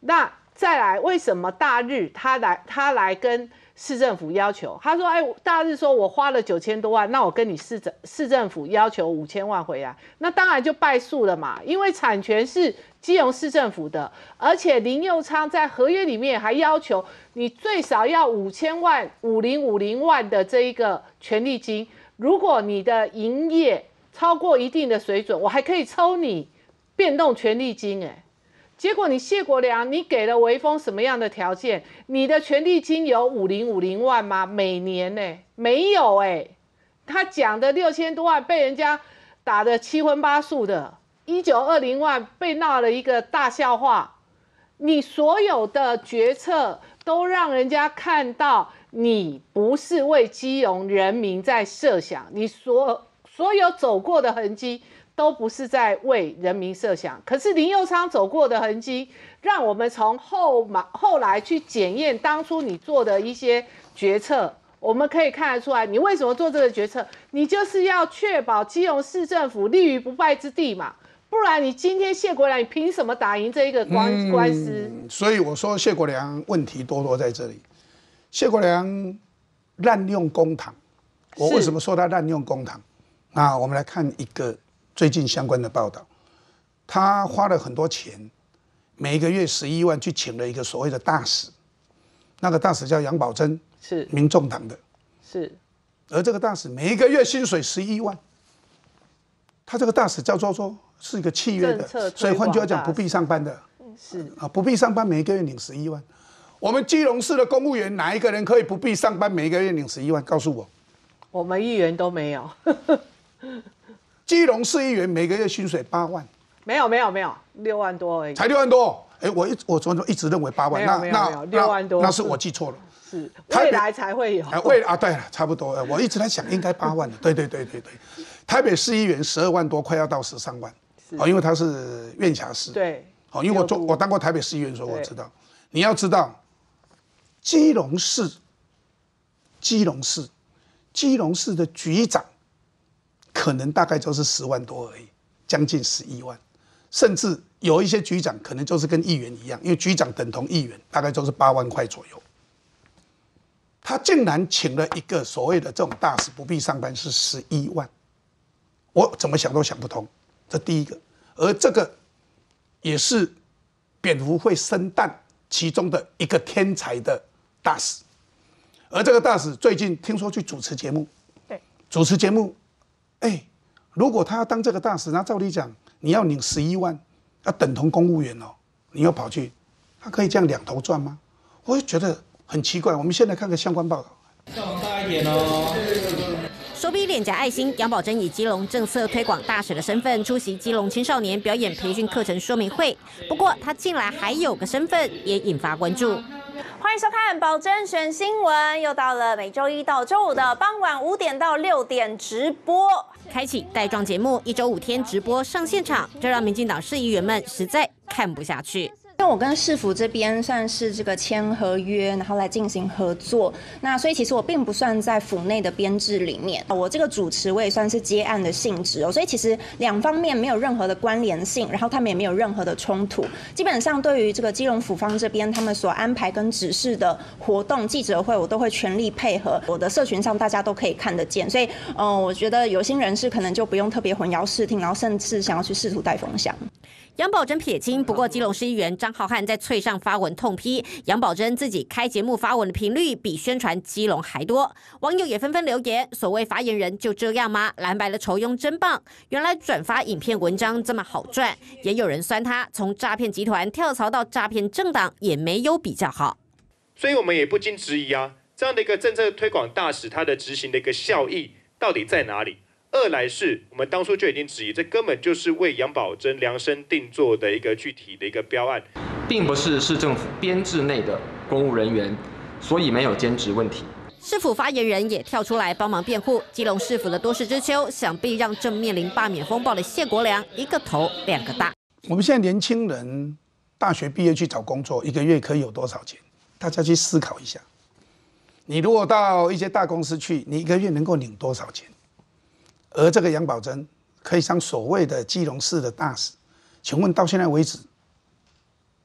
那再来，为什么大日他来他来跟市政府要求？他说：“哎，大日说我花了九千多万，那我跟你市政市政府要求五千万回来。”那当然就败诉了嘛，因为产权是基隆市政府的，而且林右昌在合约里面还要求你最少要五千万五零五零万的这一个权利金。如果你的营业超过一定的水准，我还可以抽你变动权利金。哎，结果你谢国良，你给了微风什么样的条件？你的权利金有五零五零万吗？每年呢、欸？没有哎、欸。他讲的六千多万被人家打得七荤八素的，一九二零万被闹了一个大笑话。你所有的决策都让人家看到你不是为基隆人民在设想，你所所有走过的痕迹。都不是在为人民设想，可是林右昌走过的痕迹，让我们从后嘛后来去检验当初你做的一些决策，我们可以看得出来，你为什么做这个决策？你就是要确保基隆市政府立于不败之地嘛，不然你今天谢国良，你凭什么打赢这一个官、嗯、官司？所以我说谢国良问题多多在这里，谢国良滥用公帑，我为什么说他滥用公帑？那我们来看一个。最近相关的报道，他花了很多钱，每一个月十一万去请了一个所谓的大使，那个大使叫杨宝珍，是民众党的，是，而这个大使每一个月薪水十一万，他这个大使叫做说是一个契约的，所以换句话讲不必上班的，是啊，不必上班每一个月领十一万，我们基隆市的公务员哪一个人可以不必上班每一个月领十一万？告诉我，我们议员都没有。基隆市议员每个月薪水八万，没有没有没有，六万多而已，才六万多。哎、欸，我一我昨天一直认为八万，那那六万多那，那是我记错了，是未来才会有。啊、未啊，对了，差不多。我一直在想，应该八万的，对对对对对。台北市议员十二万多，快要到十三万，哦，因为他是院辖市。对，哦，因为我做我当过台北市议员，所以我知道。你要知道，基隆市，基隆市，基隆市的局长。可能大概就是十万多而已，将近十一万，甚至有一些局长可能就是跟议员一样，因为局长等同议员，大概就是八万块左右。他竟然请了一个所谓的这种大使不必上班是十一万，我怎么想都想不通。这第一个，而这个也是蝙蝠会生蛋其中的一个天才的大使，而这个大使最近听说去主持节目，对，主持节目。哎、欸，如果他要当这个大使，那照理讲，你要领十一万，要等同公务员哦。你又跑去，他可以这样两头赚吗？我也觉得很奇怪。我们先来看个相关报道。再往大一点哦。手比脸颊爱心，杨宝珍以基隆政策推广大使的身份出席基隆青少年表演培训课程说明会。不过，他近来还有个身份也引发关注。欢迎收看《宝珍选新闻》，又到了每周一到周五的傍晚五点到六点直播，开启带状节目，一周五天直播上现场，这让民进党市议员们实在看不下去。因为我跟市府这边算是这个签合约，然后来进行合作，那所以其实我并不算在府内的编制里面，我这个主持我也算是接案的性质哦，所以其实两方面没有任何的关联性，然后他们也没有任何的冲突。基本上对于这个基隆府方这边他们所安排跟指示的活动、记者会，我都会全力配合。我的社群上大家都可以看得见，所以呃，我觉得有心人士可能就不用特别混淆视听，然后甚至想要去试图带风向。杨宝珍撇清，不过基隆市议员张浩瀚在翠上发文痛批杨宝珍自己开节目发文的频率比宣传基隆还多，网友也纷纷留言：所谓发言人就这样吗？蓝白的仇庸真棒，原来转发影片文章这么好赚。也有人酸他从诈骗集团跳槽到诈骗政党也没有比较好，所以我们也不禁质疑啊，这样的一个政策推广大使他的执行的一个效益到底在哪里？二来是我们当初就已经质疑，这根本就是为杨宝珍量身定做的一个具体的一个标案，并不是市政府编制内的公务人员，所以没有兼职问题。市府发言人也跳出来帮忙辩护，基隆市府的多事之秋，想必让正面临罢免风暴的谢国良一个头两个大。我们现在年轻人大学毕业去找工作，一个月可以有多少钱？大家去思考一下。你如果到一些大公司去，你一个月能够领多少钱？而这个杨宝珍可以当所谓的基隆市的大使，请问到现在为止，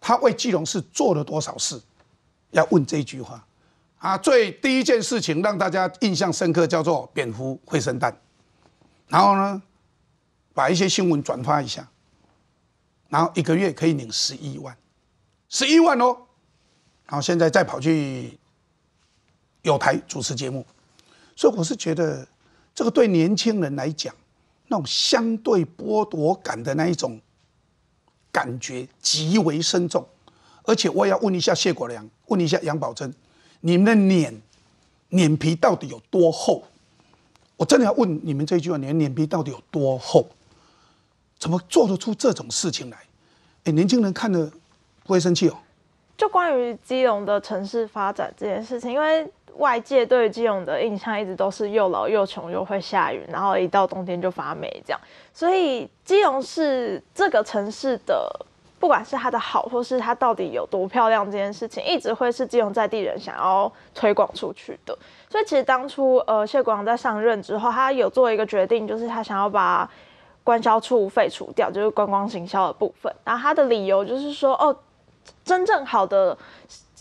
他为基隆市做了多少事？要问这一句话啊！最第一件事情让大家印象深刻，叫做蝙蝠会生蛋，然后呢，把一些新闻转发一下，然后一个月可以领十一万，十一万哦，然后现在再跑去友台主持节目，所以我是觉得。这个对年轻人来讲，那种相对剥夺感的那一种感觉极为深重。而且我也要问一下谢国樑，问一下杨宝桢，你们的脸脸皮到底有多厚？我真的要问你们这一句话，你们脸皮到底有多厚？怎么做得出这种事情来？哎，年轻人看了不会生气哦。就关于基隆的城市发展这件事情，因为外界对基隆的印象一直都是又老又穷又会下雨，然后一到冬天就发霉这样。所以基隆是这个城市的，不管是它的好或是它到底有多漂亮这件事情，一直会是基隆在地人想要推广出去的。所以其实当初呃谢国樑在上任之后，他有做一个决定，就是他想要把观销处废除掉，就是观光行销的部分。然后他的理由就是说，哦。真正好的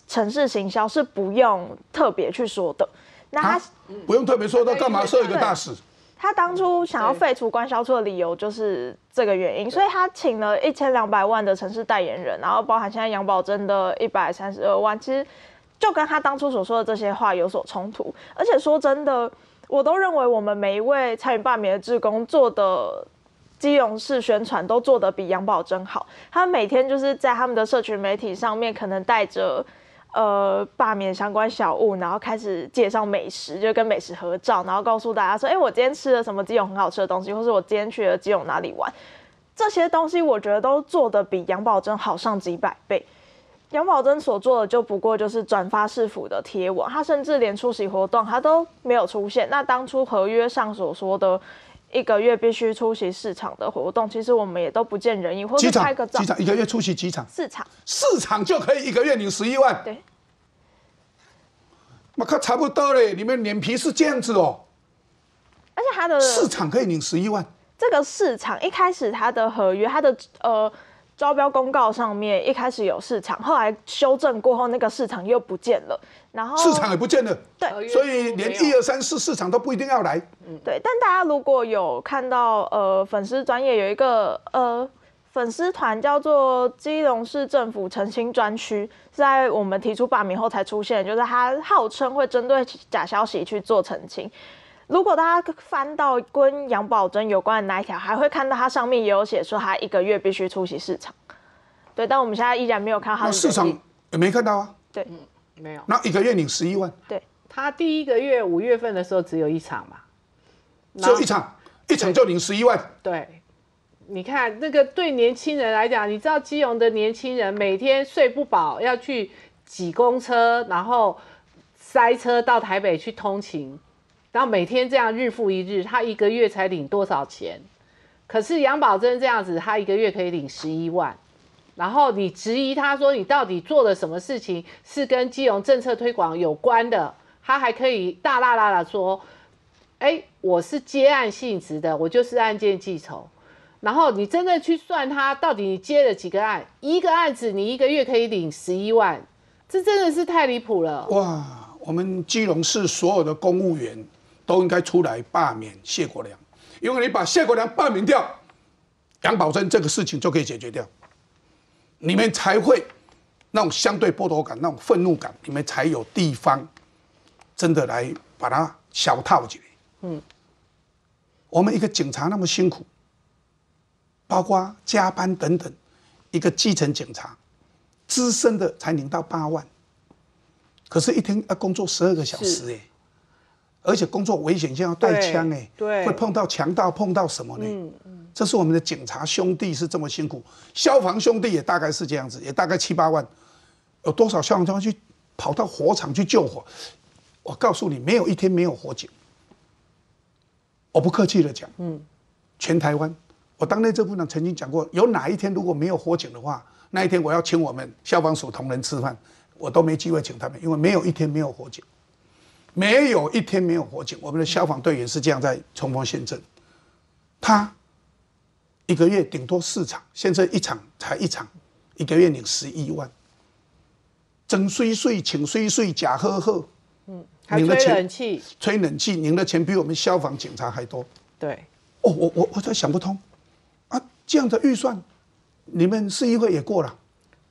城市行销是不用特别去说的，那他不用特别说，他干嘛设一个大使？他当初想要废除观销处的理由就是这个原因，所以他请了一千两百万的城市代言人，然后包含现在杨宝桢的一百三十二万，其实就跟他当初所说的这些话有所冲突。而且说真的，我都认为我们每一位参与罢免的志工做的。基隆市宣传都做得比杨宝桢好，他每天就是在他们的社群媒体上面，可能带着呃罢免相关小物，然后开始介绍美食，就跟美食合照，然后告诉大家说，哎、欸，我今天吃了什么基隆很好吃的东西，或是我今天去了基隆哪里玩，这些东西我觉得都做得比杨宝桢好上几百倍。杨宝桢所做的就不过就是转发市府的贴文，他甚至连出席活动他都没有出现。那当初合约上所说的。一个月必须出席市场的活动，其实我们也都不见人影，或者拍个照。几场？一个月出席几场？四场。四场就可以一个月领十一万。对。我靠，差不多嘞！你们脸皮是这样子哦。而且他的市场可以领十一万。这个市场一开始他的合约，他的呃招标公告上面一开始有市场，后来修正过后，那个市场又不见了。然后市场也不见了，对，所以连一二三四市场都不一定要来。对，但大家如果有看到呃粉丝专页有一个呃粉丝团叫做基隆市政府澄清专区，是在我们提出罢免后才出现，就是他号称会针对假消息去做澄清。如果大家翻到跟杨宝桢有关的那一条，还会看到他上面也有写说他一个月必须出席市场。对，但我们现在依然没有看到他的市场，也没看到啊。对。没有，那一个月领十一万。对，他第一个月五月份的时候只有一场嘛，只有一场，一场就领十一万。对，你看那个对年轻人来讲，你知道基隆的年轻人每天睡不饱，要去挤公车，然后塞车到台北去通勤，然后每天这样日复一日，他一个月才领多少钱？可是杨宝桢这样子，他一个月可以领十一万。然后你质疑他说你到底做了什么事情是跟基隆政策推广有关的，他还可以大啦啦啦说，哎，我是接案性质的，我就是案件计酬。然后你真的去算他到底你接了几个案，一个案子你一个月可以领十一万，这真的是太离谱了。哇，我们基隆市所有的公务员都应该出来罢免谢国樑，因为你把谢国樑罢免掉，杨宝桢这个事情就可以解决掉。你们才会那种相对剥夺感、那种愤怒感，你们才有地方真的来把它小套起来。嗯，我们一个警察那么辛苦，包括加班等等，一个基层警察，资深的才领到八万，可是一天要工作十二个小时哎、欸，而且工作危险性要带枪哎，对，会碰到强盗，碰到什么呢？嗯嗯，这是我们的警察兄弟是这么辛苦，消防兄弟也大概是这样子，也大概七八万。有多少消防队去跑到火场去救火？我告诉你，没有一天没有火警。我不客气的讲，嗯，全台湾，我当内政部长曾经讲过，有哪一天如果没有火警的话，那一天我要请我们消防署同仁吃饭，我都没机会请他们，因为没有一天没有火警，没有一天没有火警。我们的消防队员是这样在冲锋陷阵，他。一个月顶多四场，现在一场才一场，一个月领十一万，蒸水水、请水水、假呵呵，嗯，还吹冷气，吹冷气，领的钱比我们消防警察还多。对，哦，我我我才想不通，啊，这样的预算，你们市议会也过了，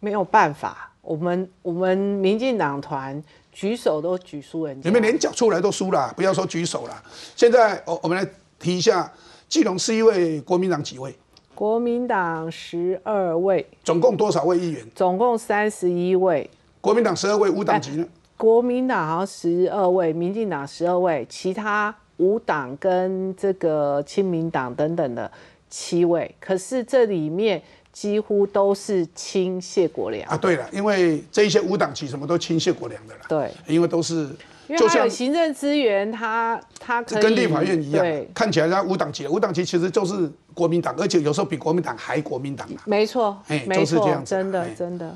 没有办法，我们我们民进党团举手都举输人家，你们连脚出来都输了，不要说举手了。现在我我们来提一下基隆市议会国民党几位？国民党十二位，总共多少位议员？总共三十一位。国民党十二位，无党籍呢？国民党好像十二位，民进党十二位，其他无党跟这个亲民党等等的七位。可是这里面几乎都是亲谢国梁啊。对了，因为这一些无党籍什么都亲谢国梁的啦。对，因为都是。 因为他有行政资源，他他可以跟立法院一样，看起来他无党籍，无党籍其实就是国民党，而且有时候比国民党还国民党啊。没错，哎，就是这样子，真的真的。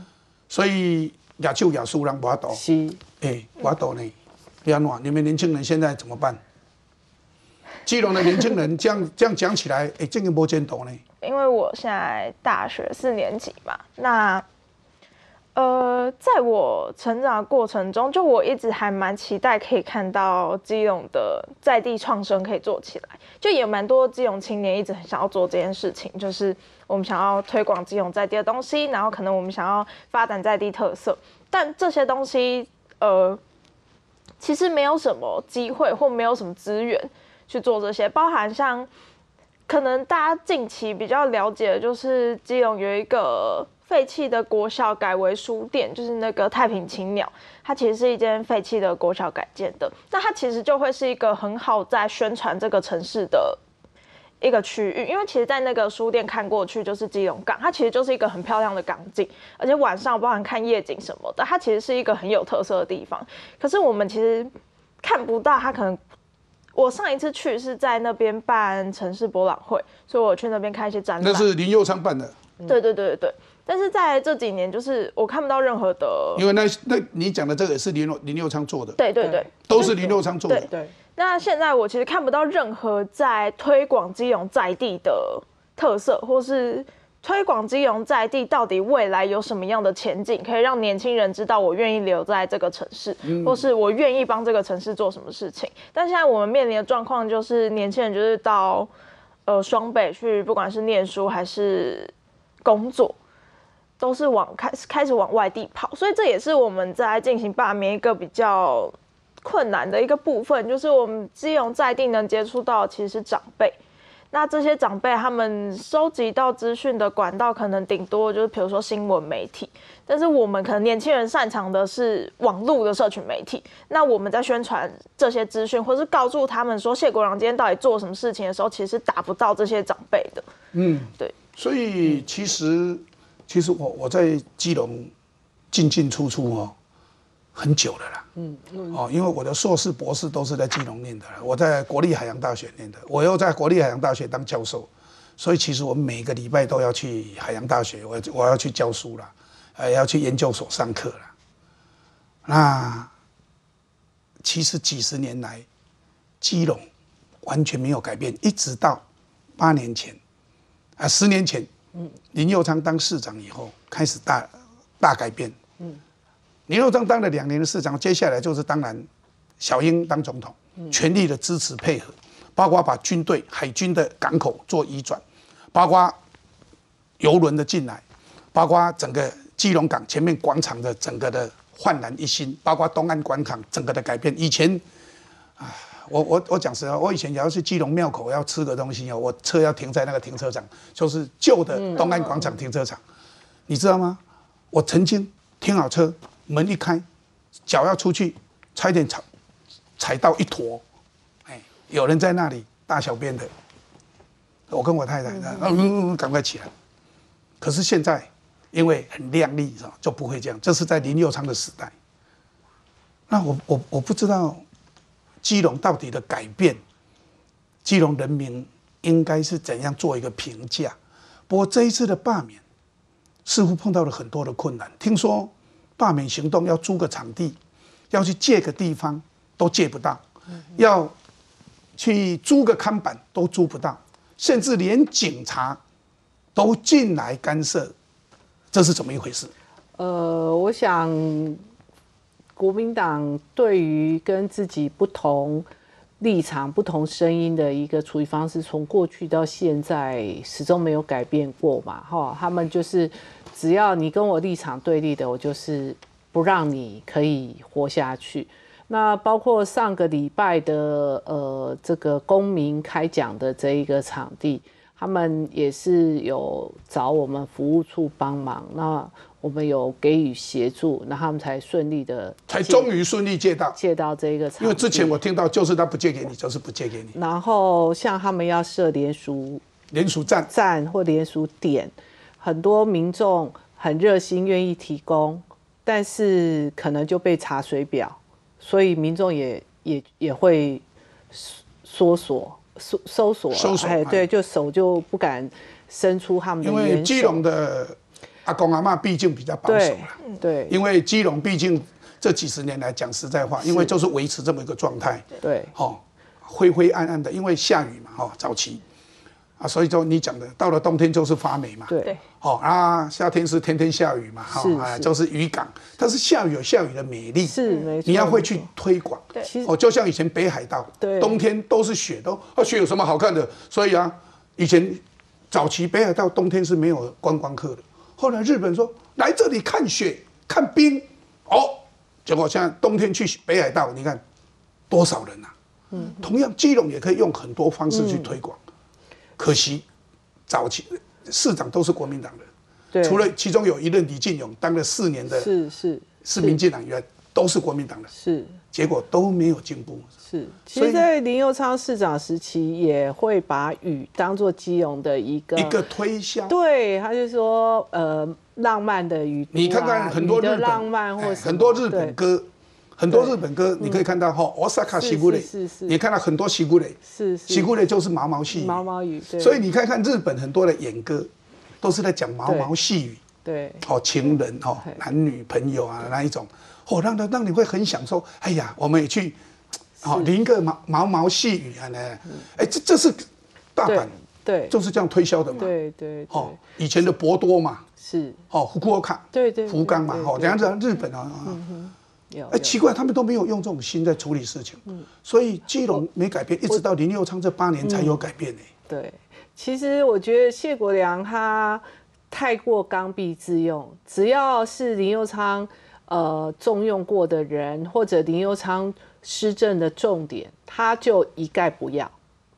所以亚就亚输人不懂，是哎，不懂呢。李安娜，你们年轻人现在怎么办？基隆的年轻人这样这样讲起来，哎，这个没前途呢。因为我现在大学四年级嘛，那。 呃，在我成长的过程中，就我一直还蛮期待可以看到基隆的在地创生可以做起来，就也蛮多基隆青年一直很想要做这件事情，就是我们想要推广基隆在地的东西，然后可能我们想要发展在地特色，但这些东西呃，其实没有什么机会或没有什么资源去做这些，包含像可能大家近期比较了解的就是基隆有一个。 废弃的国小改为书店，就是那个太平青鸟，它其实是一间废弃的国小改建的。那它其实就会是一个很好在宣传这个城市的一个区域，因为其实，在那个书店看过去就是基隆港，它其实就是一个很漂亮的港景，而且晚上包含看夜景什么的，它其实是一个很有特色的地方。可是我们其实看不到它可能。 我上一次去是在那边办城市博览会，所以我去那边看一些展览。那是林佑昌办的。对对对对对。但是在这几年，就是我看不到任何的。因为那那你讲的这个也是林林佑昌做的。对对对，都是林佑昌做的。对对。那现在我其实看不到任何在推广基隆在地的特色，或是推广基隆在地到底未来有什么样的前景，可以让年轻人知道我愿意留在这个城市，嗯、或是我愿意帮这个城市做什么事情。但现在我们面临的状况就是，年轻人就是到呃双北去，不管是念书还是工作，都是往开开始往外地跑。所以这也是我们在进行罢免一个比较困难的一个部分，就是我们基隆在地能接触到其实是长辈。 那这些长辈他们收集到资讯的管道，可能顶多就是比如说新闻媒体，但是我们可能年轻人擅长的是网络的社群媒体。那我们在宣传这些资讯，或是告诉他们说谢国梁今天到底做什么事情的时候，其实打不到这些长辈的。嗯，对。所以其实，其实我我在基隆进进出出哦，很久了啦。 嗯，嗯哦，因为我的硕士、博士都是在基隆念的，我在国立海洋大学念的，我又在国立海洋大学当教授，所以其实我们每个礼拜都要去海洋大学，我我要去教书啦，呃，要去研究所上课啦。那其实几十年来，基隆完全没有改变，一直到八年前，啊、呃，十年前，嗯，林佑昌当市长以后，开始大大改变，嗯。 林佑昌当了两年的市长，接下来就是当然，小英当总统，全力的支持配合，包括把军队、海军的港口做移转，包括邮轮的进来，包括整个基隆港前面广场的整个的焕然一新，包括东岸广场整个的改变。以前，啊，我我我讲实话，我以前要去基隆庙口要吃个东西哦，我车要停在那个停车场，就是旧的东岸广场停车场，你知道吗？我曾经停好车。 门一开，脚要出去，差一点踩踩到一坨，哎，有人在那里大小便的。我跟我太太，嗯，赶快起来。可是现在，因为很靓丽，就不会这样。这是在林佑昌的时代。那我我我不知道，基隆到底的改变，基隆人民应该是怎样做一个评价？不过这一次的罢免，似乎碰到了很多的困难。听说。 罢免行动要租个场地，要去借个地方都借不到，要去租个看板都租不到，甚至连警察都进来干涉，这是怎么一回事？呃，我想国民党对于跟自己不同立场、不同声音的一个处理方式，从过去到现在始终没有改变过嘛，哈，他们就是。 只要你跟我立场对立的，我就是不让你可以活下去。那包括上个礼拜的呃这个公民开讲的这一个场地，他们也是有找我们服务处帮忙，那我们有给予协助，那他们才顺利的，才终于顺利借到借到这个场地。因为之前我听到就是他不借给你，就是不借给你。然后像他们要设联署联署站站或联署点，很多民众很热心愿意提供，但是可能就被查水表，所以民众也也也会缩缩。 搜搜索，搜索哎，对，就手就不敢伸出他们的。因为基隆的阿公阿嬤毕竟比较保守了，对，因为基隆毕竟这几十年来讲实在话，因为就是维持这么一个状态，对，哦，灰灰暗暗的，因为下雨嘛，哦，早期啊，所以说你讲的，到了冬天就是发霉嘛，对，哦啊，夏天是天天下雨嘛，哈、哦啊，就是渔港，但是下雨有下雨的美丽，是没错，你要会去推广。 哦，就像以前北海道，冬天都是雪，都啊雪有什么好看的？所以啊，以前早期北海道冬天是没有观光客的。后来日本说来这里看雪、看冰，哦，结果现在冬天去北海道，你看多少人啊？嗯，同样基隆也可以用很多方式去推广，嗯、可惜早期市长都是国民党人，除了其中有一任李进勇当了四年的，是是是民进党员。 都是国民党的，是结果都没有进步。是，其实，在林右昌市长时期，也会把雨当作基隆的一个一个推销。对，他就说，呃，浪漫的雨、啊，你看看很多日本浪漫或、欸、很多日本歌，很多日本歌，你可以看到哈，大阪西古雷，是是，你看到很多西古雷，是西古雷就是毛毛细雨，毛毛雨。所以你看看日本很多的演歌，都是在讲毛毛细雨。 对，哦，情人哦，男女朋友啊，那一种，哦，让他让你会很享受。哎呀，我们也去，哦，淋个毛毛毛细雨啊呢。哎，这这是大阪，对，就是这样推销的嘛。对对。哦，以前的博多嘛，是哦，福岡，对对，福冈嘛，哦，这样子日本啊，哎，奇怪，他们都没有用这种心在处理事情，所以基隆没改变，一直到林右昌这八年才有改变呢。对，其实我觉得谢国樑他。 太过刚愎自用，只要是林右昌呃重用过的人，或者林右昌施政的重点，他就一概不要，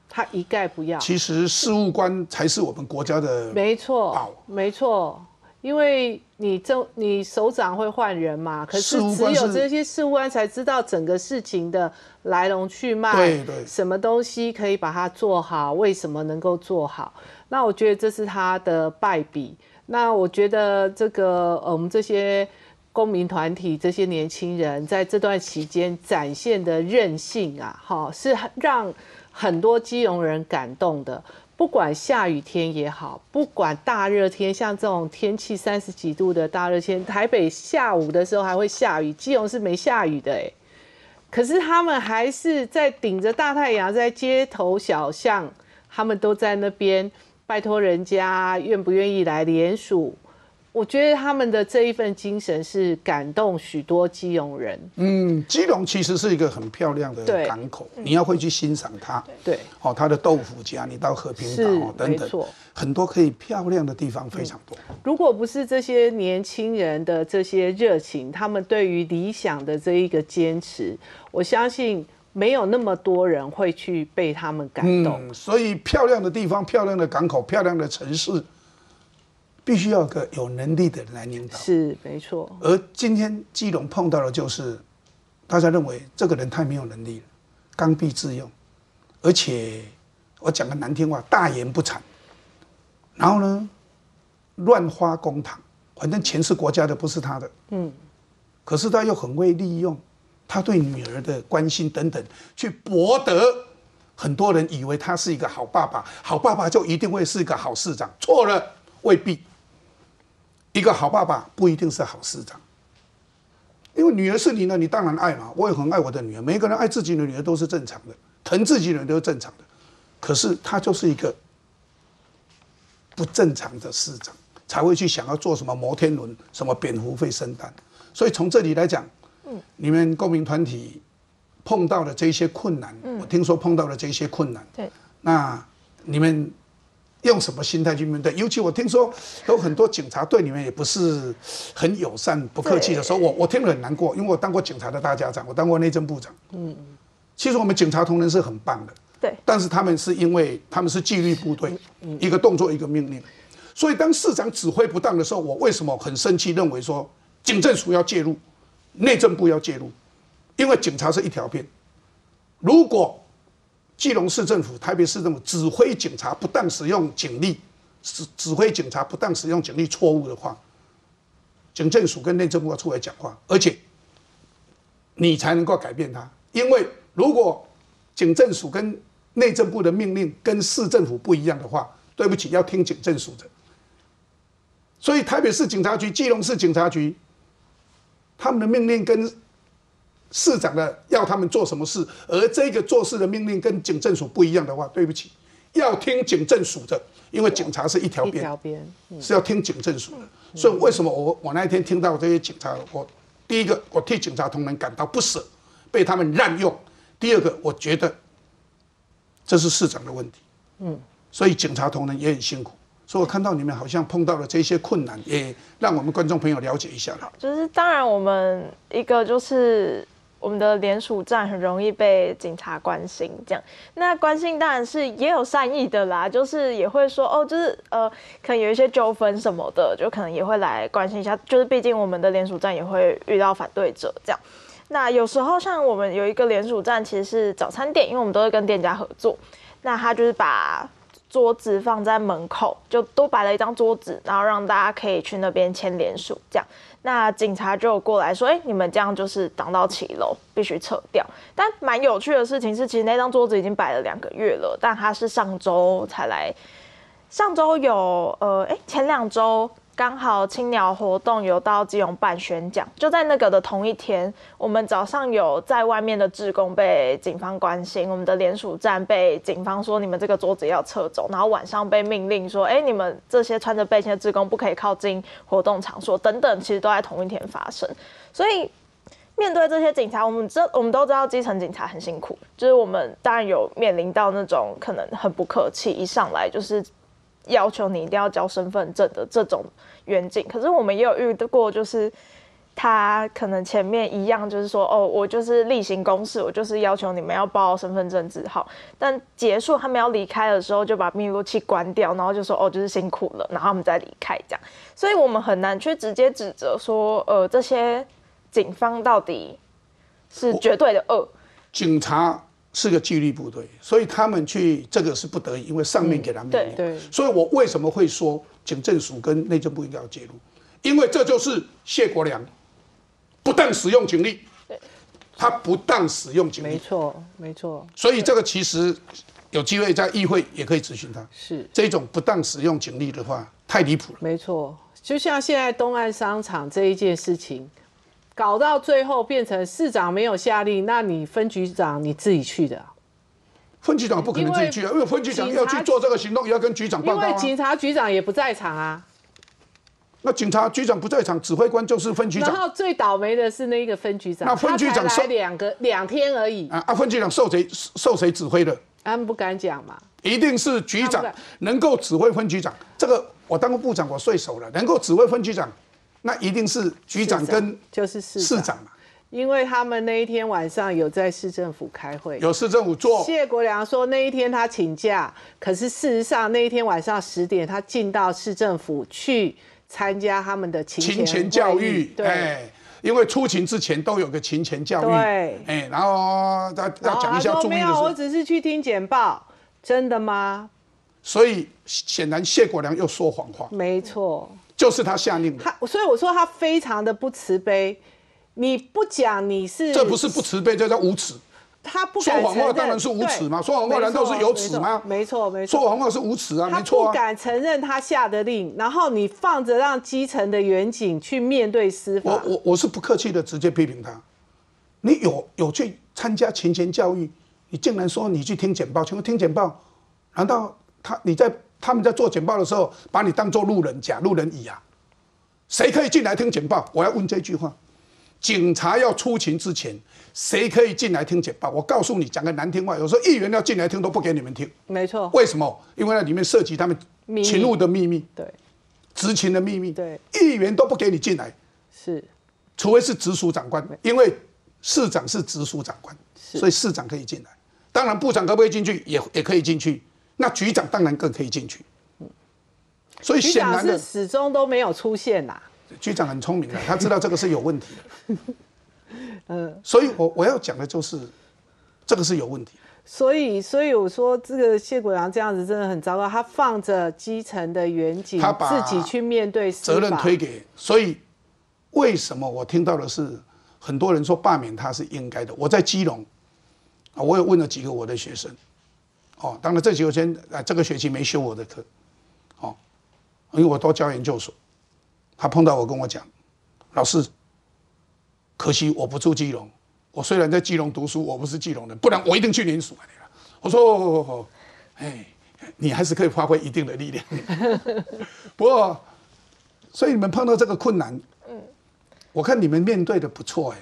他一概不要。其实事务官才是我们国家的，没错，没错，因为你政你首长会换人嘛，可是只有这些事务官才知道整个事情的来龙去脉，对对，什么东西可以把它做好，为什么能够做好。 那我觉得这是他的败笔。那我觉得这个呃，我们这些公民团体、这些年轻人在这段期间展现的韧性啊，哈，是让很多基隆人感动的。不管下雨天也好，不管大热天，像这种天气三十几度的大热天，台北下午的时候还会下雨，基隆是没下雨的哎、欸。可是他们还是在顶着大太阳，在街头小巷，他们都在那边。 拜托人家愿不愿意来联署？我觉得他们的这一份精神是感动许多基隆人。嗯，基隆其实是一个很漂亮的港口，你要会去欣赏它。对，哦，它的豆腐家，你到和平岛、哦、等等，很多可以漂亮的地方非常多。嗯、如果不是这些年轻人的这些热情，他们对于理想的这一个坚持，我相信。 没有那么多人会去被他们感动、嗯，所以漂亮的地方、漂亮的港口、漂亮的城市，必须要有个有能力的人来领导。是，没错。而今天基隆碰到的就是，大家认为这个人太没有能力了，刚愎自用，而且我讲个难听话，大言不惭。然后呢，乱花公帑，反正钱是国家的，不是他的。嗯。可是他又很会利用。 他对女儿的关心等等，去博得很多人以为他是一个好爸爸，好爸爸就一定会是一个好市长。错了，未必。一个好爸爸不一定是好市长，因为女儿是你的，你当然爱嘛。我也很爱我的女儿，每一个人爱自己的女儿都是正常的，疼自己的人都是正常的。可是他就是一个不正常的市长，才会去想要做什么摩天轮、什么蝙蝠会生蛋。所以从这里来讲。 你们公民团体碰到了这些困难，嗯、我听说碰到了这些困难，对，那你们用什么心态去面对？尤其我听说有很多警察对你们也不是很友善、不客气的时候，我我听了很难过，因为我当过警察的大家长，我当过内政部长，嗯，其实我们警察同仁是很棒的，对，但是他们是因为他们是纪律部队，一个动作一个命令，所以当市长指挥不当的时候，我为什么很生气？认为说警政署要介入，内政部要介入，因为警察是一条边。如果基隆市政府、台北市政府指挥警察不当使用警力，指指挥警察不当使用警力错误的话，警政署跟内政部要出来讲话，而且你才能够改变它。因为如果警政署跟内政部的命令跟市政府不一样的话，对不起，要听警政署的。所以台北市警察局、基隆市警察局，他们的命令跟市长的要他们做什么事，而这个做事的命令跟警政署不一样的话，对不起，要听警政署的，因为警察是一条边，一条边是要听警政署的。所以为什么我我那一天听到这些警察，我第一个我替警察同仁感到不舍，被他们滥用；第二个，我觉得这是市长的问题，嗯，所以警察同仁也很辛苦。所以我看到你们好像碰到了这些困难，也让我们观众朋友了解一下了。就是当然，我们一个就是我们的联署站很容易被警察关心，这样那关心当然是也有善意的啦，就是也会说哦，就是呃，可能有一些纠纷什么的，就可能也会来关心一下。就是毕竟我们的联署站也会遇到反对者这样。那有时候像我们有一个联署站，其实是早餐店，因为我们都会跟店家合作，那他就是把桌子放在门口，就都摆了一张桌子，然后让大家可以去那边签联署，这样。那警察就有过来说：“哎、欸，你们这样就是挡到骑楼，必须撤掉。”但蛮有趣的事情是，其实那张桌子已经摆了两个月了，但他是上周才来。上周有呃，哎、欸，前两周刚好青鸟活动有到基隆办宣讲，就在那个的同一天，我们早上有在外面的志工被警方关心，我们的联署站被警方说你们这个桌子要撤走，然后晚上被命令说，哎、欸，你们这些穿着背心的志工不可以靠近活动场所等等，其实都在同一天发生。所以面对这些警察，我们知我们都知道基层警察很辛苦，就是我们当然有面临到那种可能很不客气，一上来就是要求你一定要交身份证的这种远景，可是我们也有遇过，就是他可能前面一样，就是说哦，我就是例行公事，我就是要求你们要报身份证字号，但结束他们要离开的时候，就把密录器关掉，然后就说哦，就是辛苦了，然后他们再离开这样，所以我们很难去直接指责说，呃，这些警方到底是绝对的恶，警察是个纪律部队，所以他们去这个是不得已，因为上面给他们命令。所以我为什么会说警政署跟内政部应该要介入？因为这就是谢国樑不当使用警力，他不当使用警力，没错没错。所以这个其实有机会在议会也可以咨询他，是这种不当使用警力的话太离谱了，没错。就像现在东岸商场这一件事情。搞到最后变成市长没有下令，那你分局长你自己去的、啊，分局长不可能自己去啊，因为分局长要去做这个行动，也要跟局长报告、啊。因为警察局长也不在场啊。那警察局长不在场，指挥官就是分局长。然后最倒霉的是那一个分局长，那分局长受两个两天而已啊！啊，分局长受谁受谁指挥的？他们不敢讲嘛。一定是局长能够指挥分局长，这个我当过部长，我睡熟了，能够指挥分局长。那一定是局长跟就是市长嘛，因为他们那一天晚上有在市政府开会，有市政府做。谢国樑说那一天他请假，可是事实上那一天晚上十点他进到市政府去参加他们的勤前教育，对、欸，因为出勤之前都有个勤前教育，对，哎、欸，然后他要讲一下注意的事。没有，我只是去听简报，真的吗？所以显然谢国樑又说谎话，没错。就是他下令的，他所以我说他非常的不慈悲。你不讲你是，这不是不慈悲，这叫无耻。他不敢承认说谎话，当然是无耻嘛。说谎话难道是有耻吗？没错没错，说谎话是无耻啊，没错啊。他不敢承认他下的令，然后你放着让基层的员警去面对司法。我我我是不客气的，直接批评他。你有有去参加勤前教育，你竟然说你去听简报，请问听简报，难道他你在？他们在做简报的时候，把你当作路人甲、路人乙啊！谁可以进来听简报？我要问这句话：警察要出勤之前，谁可以进来听简报？我告诉你，讲个难听话，有时候议员要进来听都不给你们听。没错。为什么？因为那里面涉及他们勤务的秘密，对，执勤的秘密，对，议员都不给你进来，是，除非是直属长官，因为市长是直属长官，所以市长可以进来。当然部长可不可以进去，也也可以进去。那局长当然更可以进去。所以显然的，始终都没有出现呐、啊。局长很聪明的，他知道这个是有问题的。嗯，所以我我要讲的就是，这个是有问题的。所以，所以我说这个谢国樑这样子真的很糟糕，他放着基层的远景，他自己去面对责任推给。所以，为什么我听到的是很多人说罢免他是应该的？我在基隆，啊，我也问了几个我的学生，哦，当然这几个学生啊，这个学期没修我的课，哦，因为我都教研究所，他碰到我跟我讲，老师，可惜我不住基隆。我虽然在基隆读书，我不是基隆人，不然我一定去联署。我说，哦哦哎，你还是可以发挥一定的力量。不过，所以你们碰到这个困难，嗯，我看你们面对的不错哎，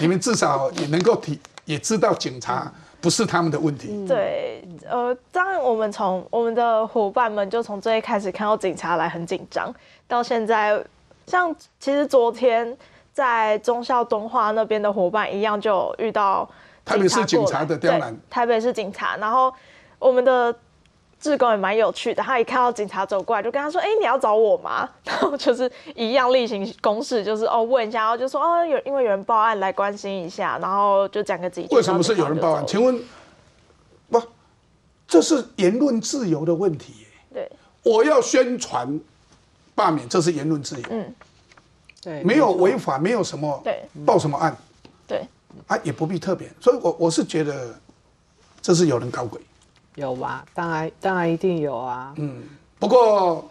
你们至少也能够提，也知道警察不是他们的问题。对，呃，当然我们从我们的伙伴们就从最一开始看到警察来很紧张，到现在，像其实昨天。在忠孝东化那边的伙伴一样，就遇到台北市警察的刁难。台北市警察，然后我们的志工也蛮有趣的，他一看到警察走过来，就跟他说：“哎、欸，你要找我吗？”然后就是一样例行公事，就是哦问一下，然后就说哦有因为有人报案来关心一下，然后就讲个几句。为什么是有人报案？请问，不，这是言论自由的问题耶。对，我要宣传罢免，这是言论自由。嗯。没有违法，没有什么报什么案，对啊，也不必特别。所以我，我我是觉得这是有人搞鬼，有吧？当然，当然一定有啊。嗯，不过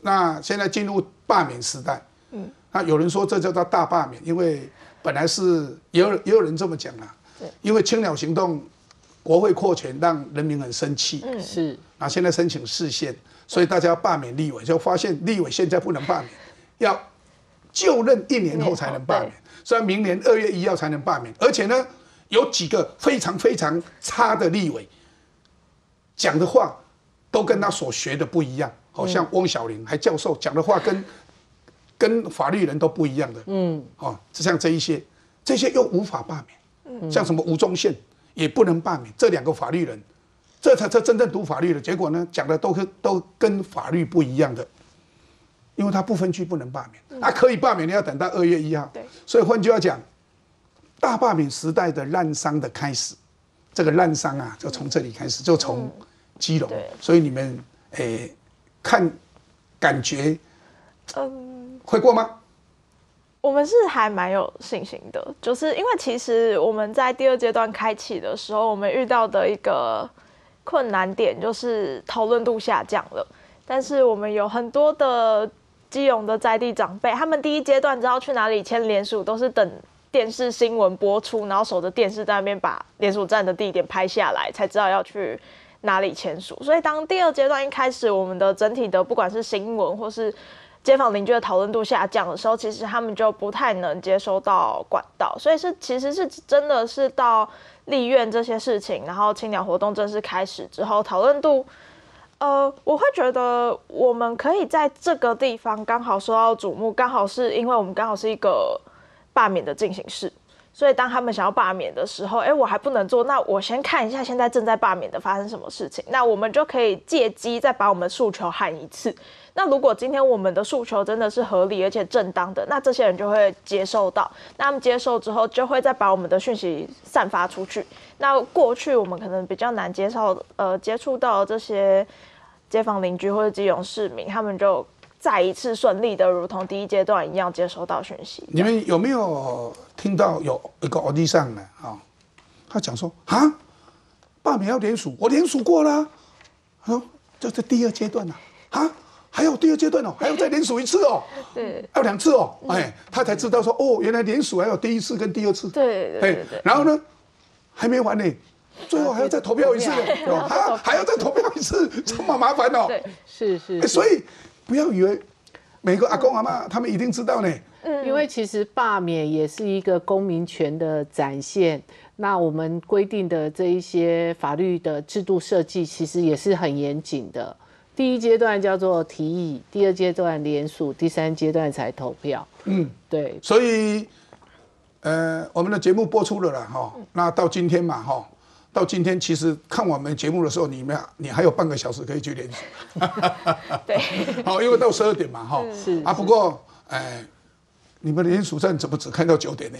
那现在进入罢免时代，嗯，那有人说这叫做大罢免，因为本来是也有也有人这么讲啊，因为清鸟行动，国会扩权让人民很生气，嗯，是啊，现在申请释宪，所以大家要罢免立委，就发现立委现在不能罢免，要。就任一年后才能罢免，所以明年二月一号才能罢免。而且呢，有几个非常非常差的立委，讲的话都跟他所学的不一样。好像翁小玲还教授讲的话跟跟法律人都不一样的。嗯，哦，就像这一些，这些又无法罢免。像什么吴宗宪也不能罢免，这两个法律人，这才这真正读法律的结果呢，讲的都跟都跟法律不一样的。因为他不分区不能罢免，啊，可以罢免，你要等到二月一号。所以换句话讲，大罢免时代的滥觞的开始，这个滥觞啊，就从这里开始，就从基隆。所以你们诶、欸，看感觉，嗯，会过吗？我们是还蛮有信心的，就是因为其实我们在第二阶段开启的时候，我们遇到的一个困难点就是讨论度下降了，但是我们有很多的。基隆的在地长辈，他们第一阶段知道去哪里签联署，都是等电视新闻播出，然后守着电视在那边把联署站的地点拍下来，才知道要去哪里签署。所以，当第二阶段一开始，我们的整体的不管是新闻或是街坊邻居的讨论度下降的时候，其实他们就不太能接收到管道。所以是其实是真的是到立院这些事情，然后青鸟活动正式开始之后，讨论度。呃，我会觉得我们可以在这个地方刚好受到瞩目，刚好是因为我们刚好是一个罢免的进行式，所以当他们想要罢免的时候，哎，我还不能做，那我先看一下现在正在罢免的发生什么事情，那我们就可以借机再把我们诉求喊一次。那如果今天我们的诉求真的是合理而且正当的，那这些人就会接受到，那他们接受之后就会再把我们的讯息散发出去。那过去我们可能比较难接受，呃，接触到这些。街坊邻居或者基隆市民，他们就再一次顺利的，如同第一阶段一样，接收到讯息。你们有没有听到有一个欧弟上来啊？他讲说啊，罢免要联署，我联署过了、啊。他说这是第二阶段啊，啊，还有第二阶段哦，还要再联署一次哦，对，还有两次哦，哎、嗯，他才知道说哦，原来联署还有第一次跟第二次，对对 对, 對。然后呢，还没完呢、欸。最后还要再投票一次，还还要再投票一次，这么麻烦哦。对，是是。所以不要以为每个阿公阿嬤他们一定知道呢。嗯，因为其实罢免也是一个公民权的展现。那我们规定的这一些法律的制度设计，其实也是很严谨的。第一阶段叫做提议，第二阶段联署，第三阶段才投票。嗯，对。所以，呃，我们的节目播出了啦，哈，那到今天嘛，哈。到今天，其实看我们节目的时候，你们你还有半个小时可以去练习。对，好，因为到十二点嘛，哈。是啊，不过，哎，你们联署站怎么只看到九点呢？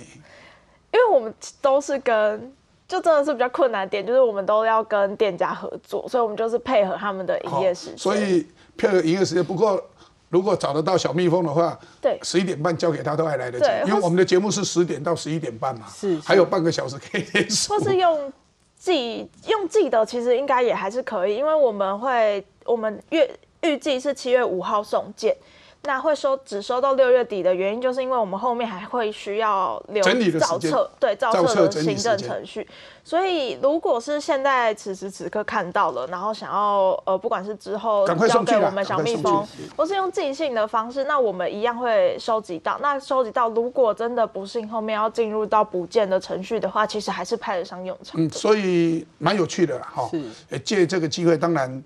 因为我们都是跟，就真的是比较困难的点，就是我们都要跟店家合作，所以我们就是配合他们的营业时间。所以配合营业时间，不过。 如果找得到小蜜蜂的话，对，十一点半交给他都还来得及，因为我们的节目是十点到十一点半嘛，是，还有半个小时可以练习。或是用记用记的，其实应该也还是可以，因为我们会我们预预计是七月五号送件，那会收只收到六月底的原因，就是因为我们后面还会需要留整理的时间，对，造册的行政程序。所以如果是现在此时此刻看到了，然后想要呃，不管是之后交给我们小蜜蜂，或是用寄信的方式，那我们一样会收集到。那收集到，如果真的不幸后面要进入到补件的程序的话，其实还是派得上用场。嗯，所以蛮有趣的啦，哈。是。借这个机会，当然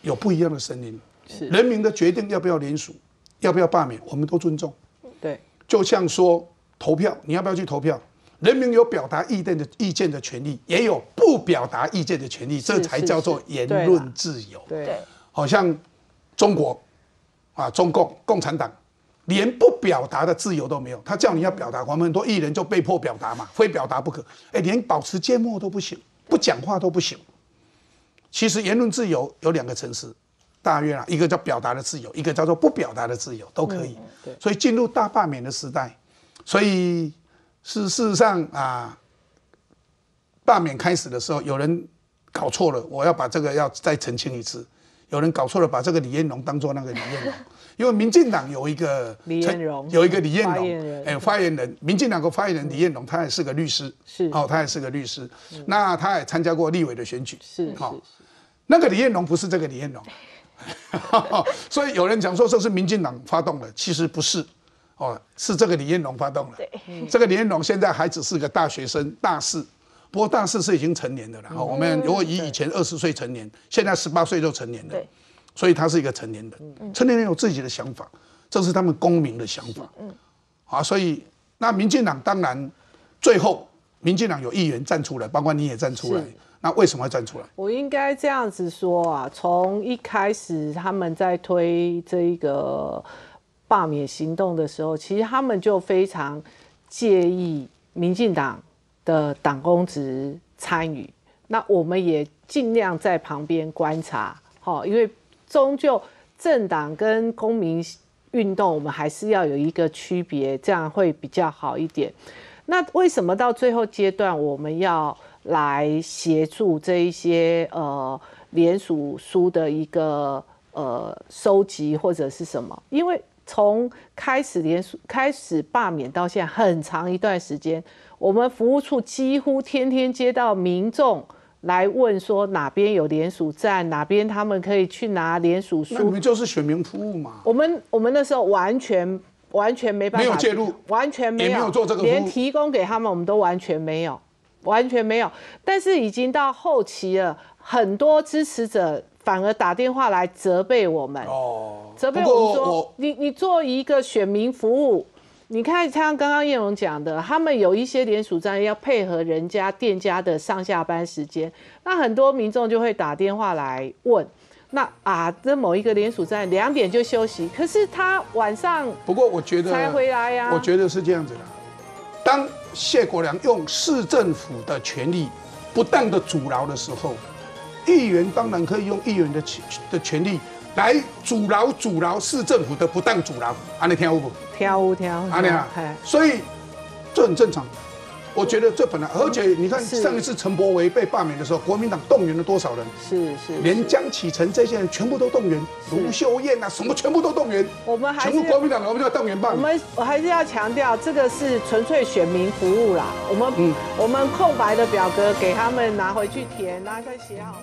有不一样的声音。是。人民的决定要不要联署，要不要罢免，我们都尊重。对。就像说投票，你要不要去投票？ 人民有表达意见的意见的权利，也有不表达意见的权利，这才叫做言论自由。对，好像中国啊，中共共产党连不表达的自由都没有，他叫你要表达，我们很多艺人就被迫表达嘛，非表达不可。哎，连保持缄默都不行，不讲话都不行。其实言论自由有两个层次，大约啊，一个叫表达的自由，一个叫做不表达的自由，都可以。对，所以进入大罢免的时代，所以。 是事实上啊，罢免开始的时候，有人搞错了，我要把这个要再澄清一次。有人搞错了，把这个李彦龙当做那个李彦龙，因为民进党有一个李彦龙，有一个李彦龙，哎，发言人，民进党的发言人李彦龙，他也是个律师，是，哦，他也是个律师，那他也参加过立委的选举，是，好，那个李彦龙不是这个李彦龙，所以有人讲说这是民进党发动的，其实不是。 哦，是这个李彦龙发动了。对，这个李彦龙现在还只是个大学生，大四。不过大四是已经成年的了。我们如果以以前二十岁成年，现在十八岁就成年了。所以他是一个成年人。成年人有自己的想法，这是他们公民的想法。嗯，啊，所以那民进党当然最后，民进党有议员站出来，包括你也站出来。 那为什么要站出来？我应该这样子说啊，从一开始他们在推这一个。 罢免行动的时候，其实他们就非常介意民进党的党公职参与。那我们也尽量在旁边观察，哈，因为终究政党跟公民运动，我们还是要有一个区别，这样会比较好一点。那为什么到最后阶段，我们要来协助这一些呃联署书的一个呃收集或者是什么？因为 从开始联署、开始罢免到现在很长一段时间，我们服务处几乎天天接到民众来问说哪边有联署站，哪边他们可以去拿联署书。那你们就是选民服务嘛？我们我们那时候完全完全没办法，没有介入，完全没有，也没有做这个，连提供给他们我们都完全没有，完全没有。但是已经到后期了，很多支持者。 反而打电话来责备我们，哦、责备我们说：“你你做一个选民服务，你看像刚刚彦龙讲的，他们有一些联署站要配合人家店家的上下班时间，那很多民众就会打电话来问，那啊，这某一个联署站两点就休息，可是他晚上不过我觉得才回来呀、啊，我觉得是这样子的。当谢国樑用市政府的权力不当的阻挠的时候。” 议员当然可以用议员的的权利来阻挠阻挠市政府的不当阻挠，安尼听有无？听有听有。安尼啊，所以这很正常。我觉得这本来，而且你看上一次陈柏惟被罢免的时候，国民党动员了多少人？是是，连江启臣这些人全部都动员，卢秀燕啊什么全部都动员。我们还是全部国民党，我们就要动员罢免。我们我还是要强调，这个是纯粹选民服务啦。我们嗯，我们空白的表格给他们拿回去填，拿个写好。